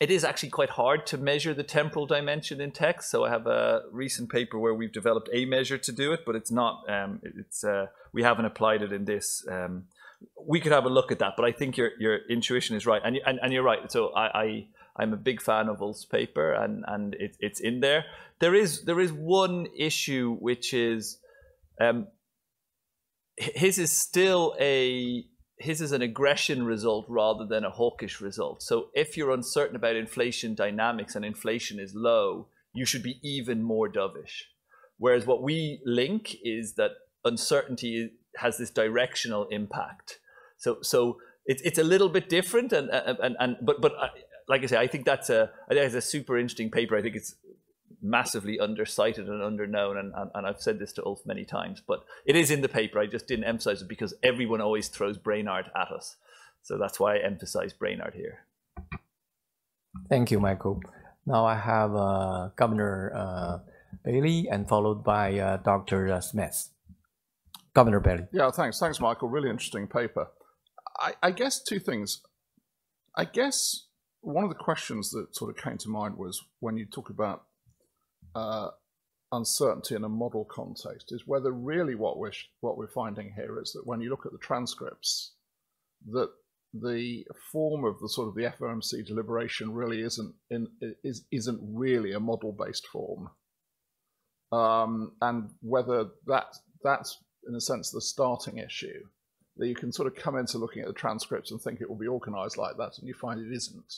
it is actually quite hard to measure the temporal dimension in text. So I have a recent paper where we've developed a measure to do it, but it's not, we haven't applied it in this. We could have a look at that, but I think your intuition is right. And you're right. So I'm a big fan of Ulf's paper, and it's in there. There is one issue, which is his is an aggression result rather than a hawkish result. So if you're uncertain about inflation dynamics and inflation is low, you should be even more dovish. Whereas what we link is that uncertainty has this directional impact. So it's a little bit different, but like I say, I think that's a super interesting paper. I think it's massively undercited and underknown, and I've said this to Ulf many times, but it is in the paper. I just didn't emphasize it because everyone always throws Brainard at us. So that's why I emphasize Brainard here. Thank you, Michael. Now I have Governor Bailey, and followed by Dr. Smith. Governor Bailey. Yeah, thanks, Michael. Really interesting paper. I guess two things. I guess one of the questions that sort of came to mind was when you talk about uncertainty in a model context is whether really what we're finding here is that when you look at the transcripts, that the form of the sort of the FOMC deliberation really isn't really a model-based form, and whether that's in a sense the starting issue, that you can sort of come into looking at the transcripts and think it will be organized like that, and you find it isn't.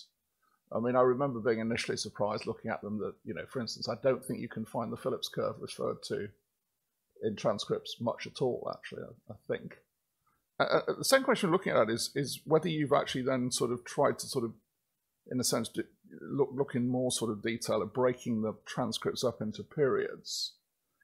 I mean, I remember being initially surprised looking at them that, you know, for instance, I don't think you can find the Phillips curve referred to in transcripts much at all, actually, I think. The same question looking at is whether you've actually then sort of tried to sort of, in a sense, look in more sort of detail at breaking the transcripts up into periods,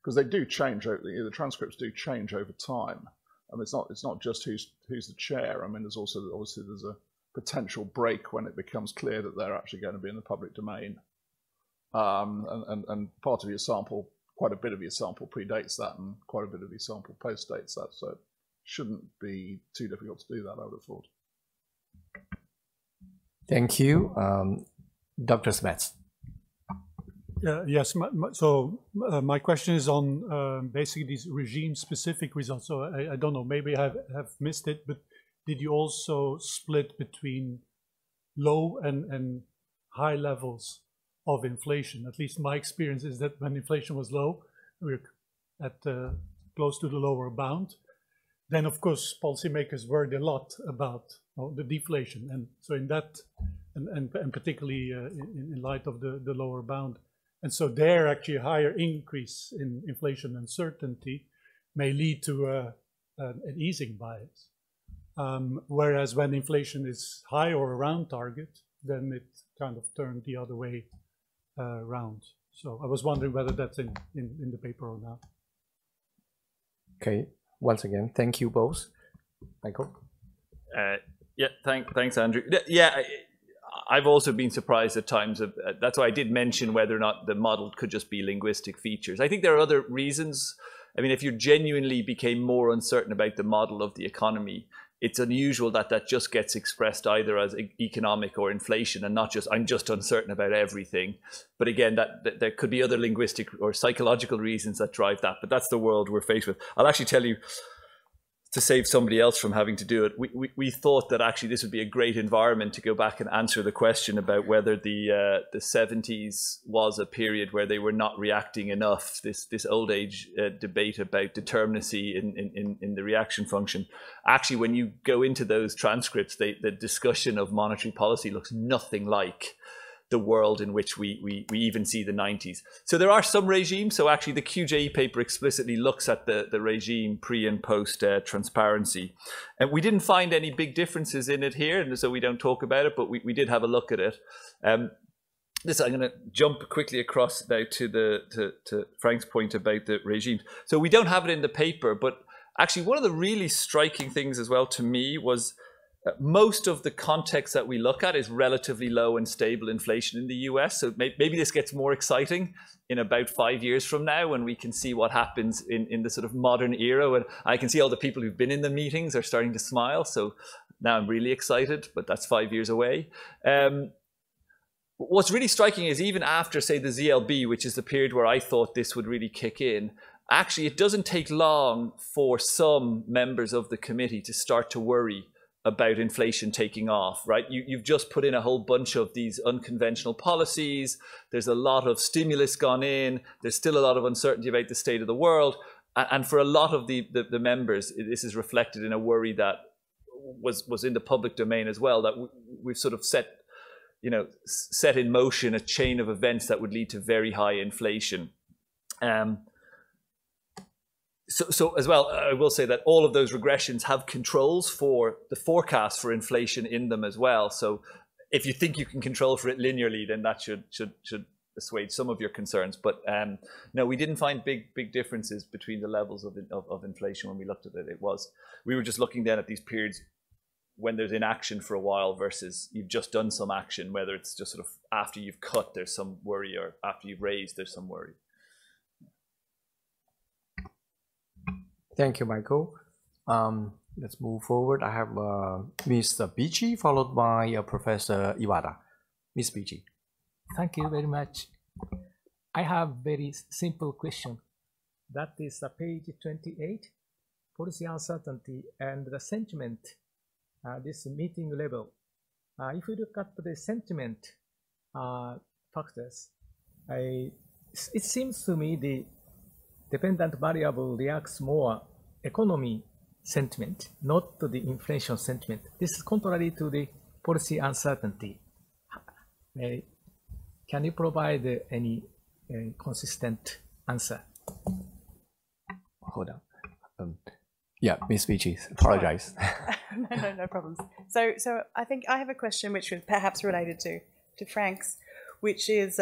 because they do change, the transcripts do change over time. I mean, it's not just who's the chair. I mean, there's also, obviously, there's a potential break when it becomes clear that they're actually going to be in the public domain, and part of your sample, quite a bit of your sample predates that, and quite a bit of your sample postdates that, so it shouldn't be too difficult to do that, I would have thought. Thank you. Dr. Smets. Yes, so my question is on basically these regime-specific results. So I don't know, maybe I have missed it, but did you also split between low and high levels of inflation? At least my experience is that when inflation was low, we were at close to the lower bound. Then, of course, policymakers worried a lot about the deflation. And so in that, and particularly in light of the lower bound. And so there, actually, a higher increase in inflation uncertainty may lead to an easing bias. Whereas when inflation is high or around target, then it kind of turned the other way around. So I was wondering whether that's in the paper or not. Okay. Once again, thank you both. Michael? Yeah, thanks, Andrew. Yeah, I've also been surprised at times. That's why I did mention whether or not the model could just be linguistic features. I think there are other reasons. I mean, if you genuinely became more uncertain about the model of the economy, it's unusual that just gets expressed either as economic or inflation, and not just, I'm just uncertain about everything. But again, that there could be other linguistic or psychological reasons that drive that, but that's the world we're faced with. I'll actually tell you, to save somebody else from having to do it, we thought that actually this would be a great environment to go back and answer the question about whether the 70s was a period where they were not reacting enough, this old age debate about determinacy in the reaction function. Actually, when you go into those transcripts, the discussion of monetary policy looks nothing like the world in which we even see the 90s. So there are some regimes. So actually the QJE paper explicitly looks at the regime pre and post transparency. And we didn't find any big differences in it here, and so we don't talk about it, but we did have a look at it. I'm going to jump quickly across now to Frank's point about the regime. So we don't have it in the paper, but actually one of the really striking things as well to me was Most of the context that we look at is relatively low and stable inflation in the US. So maybe this gets more exciting in about 5 years from now when we can see what happens in the sort of modern era. And I can see all the people who've been in the meetings are starting to smile. So now I'm really excited, but that's 5 years away. What's really striking is even after, say, the ZLB, which is the period where I thought this would really kick in, actually, it doesn't take long for some members of the committee to start to worry about inflation taking off, right? You've just put in a whole bunch of these unconventional policies. There's a lot of stimulus gone in. There's still a lot of uncertainty about the state of the world. And for a lot of the members, this is reflected in a worry that was in the public domain as well, that we've sort of set in motion a chain of events that would lead to very high inflation. So as well, I will say that all of those regressions have controls for the forecast for inflation in them as well. So if you think you can control for it linearly, then that should assuage some of your concerns. But no, we didn't find big differences between the levels of inflation when we looked at it. We were just looking then at these periods when there's inaction for a while versus you've just done some action, whether it's just sort of after you've cut, there's some worry, or after you've raised, there's some worry. Thank you, Michael. Let's move forward. I have Mr. Beachy, followed by Professor Iwata. Ms. Beachy. Thank you very much. I have very simple question. That is page 28, policy uncertainty and the sentiment, this meeting level. If we look at the sentiment factors, it seems to me the dependent variable reacts more economy sentiment, not to the inflation sentiment. This is contrary to the policy uncertainty. Can you provide any consistent answer? Hold on. Yeah, Ms. Beachy, apologize. No problems. So I think I have a question which is perhaps related to Frank's, which is,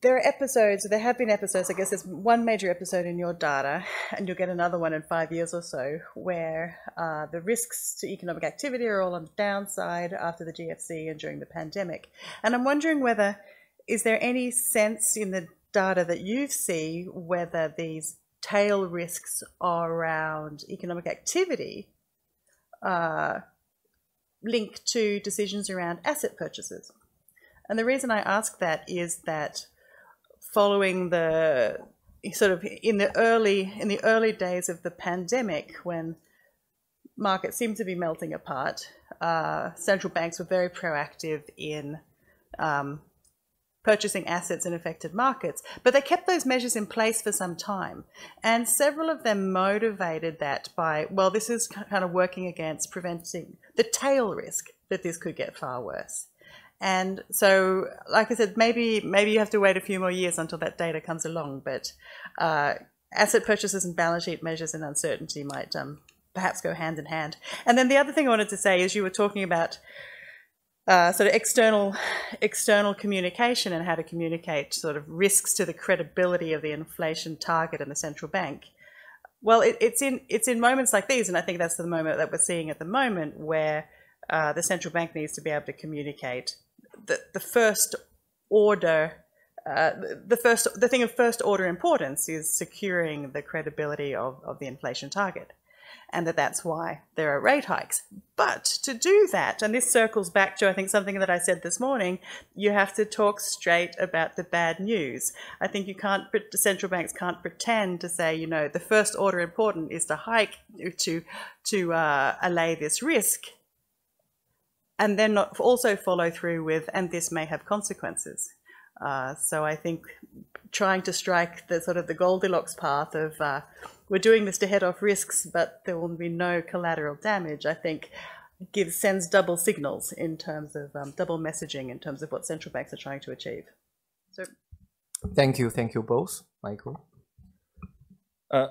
there have been episodes, I guess there's one major episode in your data, and you'll get another one in 5 years or so, where the risks to economic activity are all on the downside after the GFC and during the pandemic. And I'm wondering whether, is there any sense in the data that you see whether these tail risks are around economic activity linked to decisions around asset purchases? And the reason I ask that is that following the sort of in the early days of the pandemic, when markets seemed to be melting apart, central banks were very proactive in purchasing assets in affected markets, but they kept those measures in place for some time, and several of them motivated that by, well, this is kind of working against preventing the tail risk that this could get far worse. And so, like I said, maybe you have to wait a few more years until that data comes along, but asset purchases and balance sheet measures and uncertainty might perhaps go hand in hand. And then the other thing I wanted to say is you were talking about sort of external communication and how to communicate sort of risks to the credibility of the inflation target and the central bank. Well, it's in moments like these, and I think that's the moment that we're seeing at the moment, where the central bank needs to be able to communicate the thing of first order importance is securing the credibility of the inflation target, and that's why there are rate hikes. But to do that, and this circles back to, I think, something that I said this morning, you have to talk straight about the bad news. I think central banks can't pretend to say, you know, the first order important is to hike to allay this risk, and then not also follow through with, and this may have consequences. So I think trying to strike the sort of the Goldilocks path of we're doing this to head off risks, but there will be no collateral damage, I think sends double signals in terms of double messaging in terms of what central banks are trying to achieve. So, thank you both, Michael.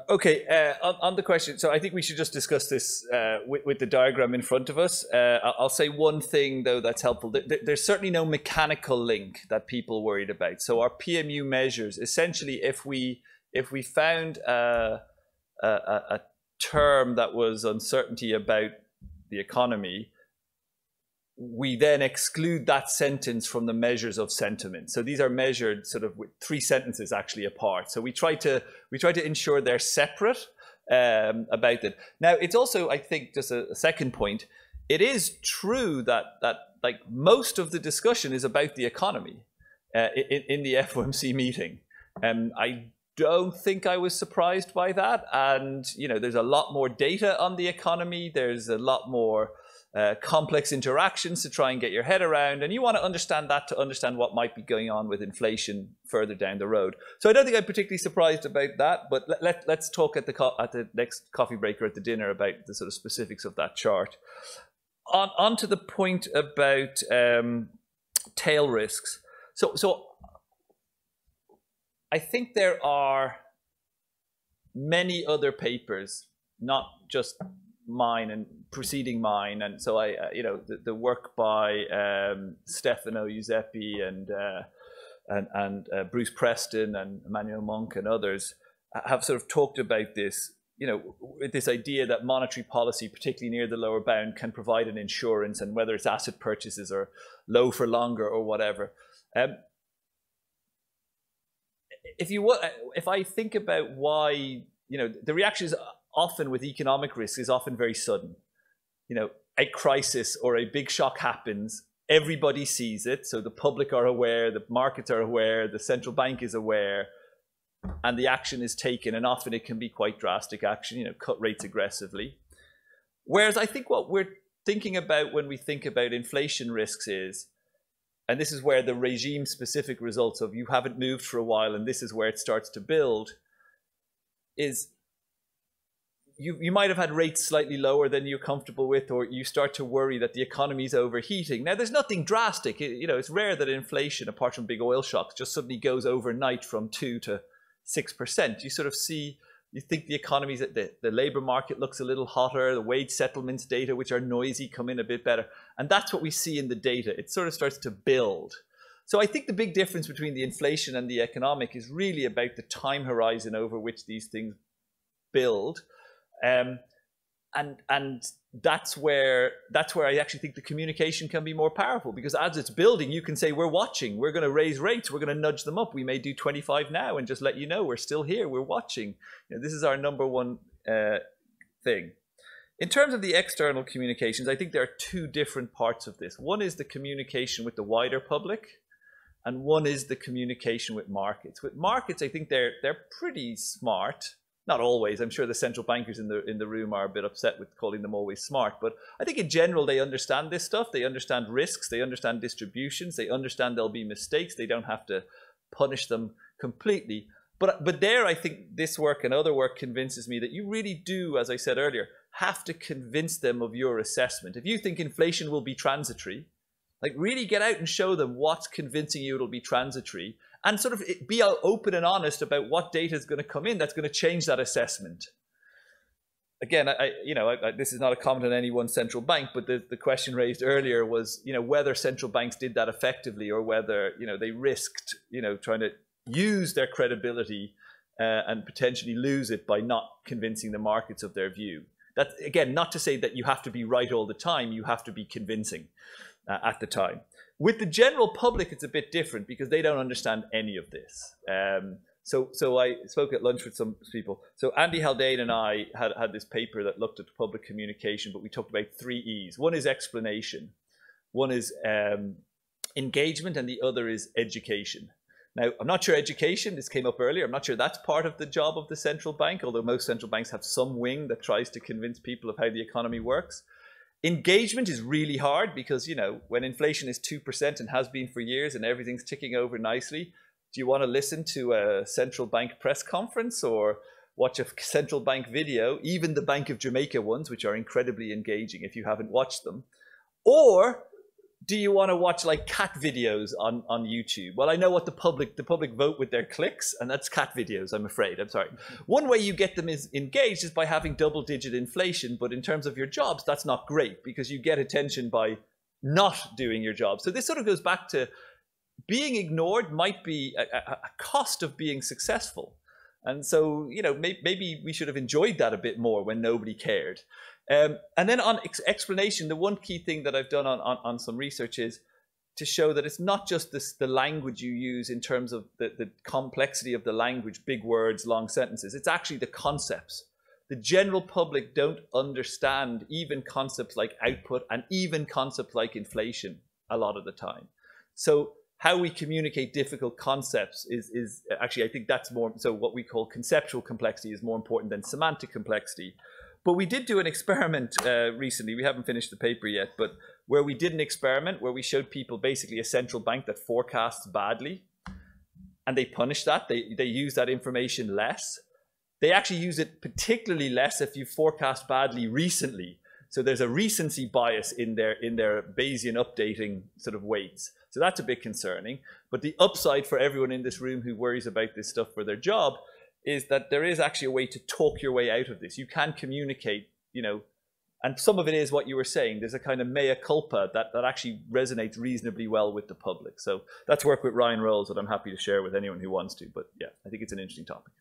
Okay, on the question, so I think we should just discuss this with the diagram in front of us. I'll say one thing, though, that's helpful. There's certainly no mechanical link that people worried about. So our PMU measures, essentially, if we found a term that was uncertainty about the economy, we then exclude that sentence from the measures of sentiment. So these are measured sort of with three sentences actually apart. So we try to ensure they're separate about it. Now, it's also, I think, just a second point. It is true that like most of the discussion is about the economy in the FOMC meeting. I don't think I was surprised by that. And, you know, there's a lot more data on the economy. There's a lot more complex interactions to try and get your head around, and you want to understand that to understand what might be going on with inflation further down the road. So I don't think I'm particularly surprised about that, but let's talk at the next coffee break or at the dinner about the sort of specifics of that chart. On to the point about tail risks. So I think there are many other papers, not just mine and preceding mine, and so I, you know, the work by Stefano Giuseppe and Bruce Preston and Emmanuel Monk and others have sort of talked about this, you know, with this idea that monetary policy, particularly near the lower bound, can provide an insurance, and whether it's asset purchases or low for longer or whatever. If I think about why, you know, the reactions often with economic risk is often very sudden. You know, a crisis or a big shock happens, everybody sees it, so the public are aware, the markets are aware, the central bank is aware, and the action is taken, and often it can be quite drastic action, you know, cut rates aggressively. Whereas I think what we're thinking about when we think about inflation risks is, and this is where the regime-specific results of you haven't moved for a while and this is where it starts to build, is you might have had rates slightly lower than you're comfortable with, or you start to worry that the economy is overheating. Now, there's nothing drastic. You know, it's rare that inflation, apart from big oil shocks, just suddenly goes overnight from 2 to 6%. You sort of see, you think the economy's, the labor market looks a little hotter, the wage settlements data, which are noisy, come in a bit better. And that's what we see in the data. It sort of starts to build. So I think the big difference between the inflation and the economic is really about the time horizon over which these things build. And that's where I actually think the communication can be more powerful, because as it's building, you can say, we're watching, we're going to raise rates, we're going to nudge them up. We may do 25 now and just let you know we're still here, we're watching. You know, this is our number one thing. In terms of the external communications, I think there are two different parts of this. One is the communication with the wider public, and one is the communication with markets. With markets, I think they're pretty smart. Not always. I'm sure the central bankers in the room are a bit upset with calling them always smart. But I think in general, they understand this stuff. They understand risks. They understand distributions. They understand there'll be mistakes. They don't have to punish them completely. But there, I think this work and other work convinces me that you really do, as I said earlier, have to convince them of your assessment. If you think inflation will be transitory, like really get out and show them what's convincing you it'll be transitory, and sort of be open and honest about what data is going to come in that's going to change that assessment. Again, I this is not a comment on any one central bank, but the question raised earlier was, you know, whether central banks did that effectively, or whether, you know, they risked, you know, trying to use their credibility and potentially lose it by not convincing the markets of their view. That's, again, not to say that you have to be right all the time. You have to be convincing at the time. With the general public, it's a bit different because they don't understand any of this. So I spoke at lunch with some people. So Andy Haldane and I had this paper that looked at public communication, but we talked about three E's. One is explanation, one is engagement, and the other is education. Now, I'm not sure education, this came up earlier, I'm not sure that's part of the job of the central bank, although most central banks have some wing that tries to convince people of how the economy works. Engagement is really hard because, you know, when inflation is 2% and has been for years and everything's ticking over nicely, do you want to listen to a central bank press conference or watch a central bank video, even the Bank of Jamaica ones, which are incredibly engaging if you haven't watched them? Or do you want to watch like cat videos on YouTube? Well, I know what the public vote with their clicks, and that's cat videos, I'm afraid. I'm sorry. One way you get them is engaged is by having double-digit inflation, but in terms of your jobs, that's not great because you get attention by not doing your job. So this sort of goes back to being ignored might be a cost of being successful. And so, you know, maybe we should have enjoyed that a bit more when nobody cared. And then on explanation, the one key thing that I've done on some research is to show that it's not just this, the language you use in terms of the complexity of the language, big words, long sentences. It's actually the concepts. The general public don't understand even concepts like output and even concepts like inflation a lot of the time. So how we communicate difficult concepts is actually, I think that's more, so what we call conceptual complexity is more important than semantic complexity. But we did do an experiment recently, we haven't finished the paper yet, but where we did an experiment where we showed people basically a central bank that forecasts badly, and they punish that, they use that information less. They actually use it particularly less if you forecast badly recently. So there's a recency bias in their Bayesian updating sort of weights. So that's a bit concerning. But the upside for everyone in this room who worries about this stuff for their job is that there is actually a way to talk your way out of this. You can communicate, you know, and some of it is what you were saying. There's a kind of mea culpa that actually resonates reasonably well with the public. So that's work with Ryan Rolls that I'm happy to share with anyone who wants to. But yeah, I think it's an interesting topic.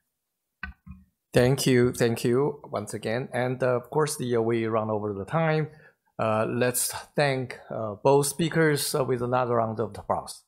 Thank you once again. And of course, we run over the time. Let's thank both speakers with another round of applause.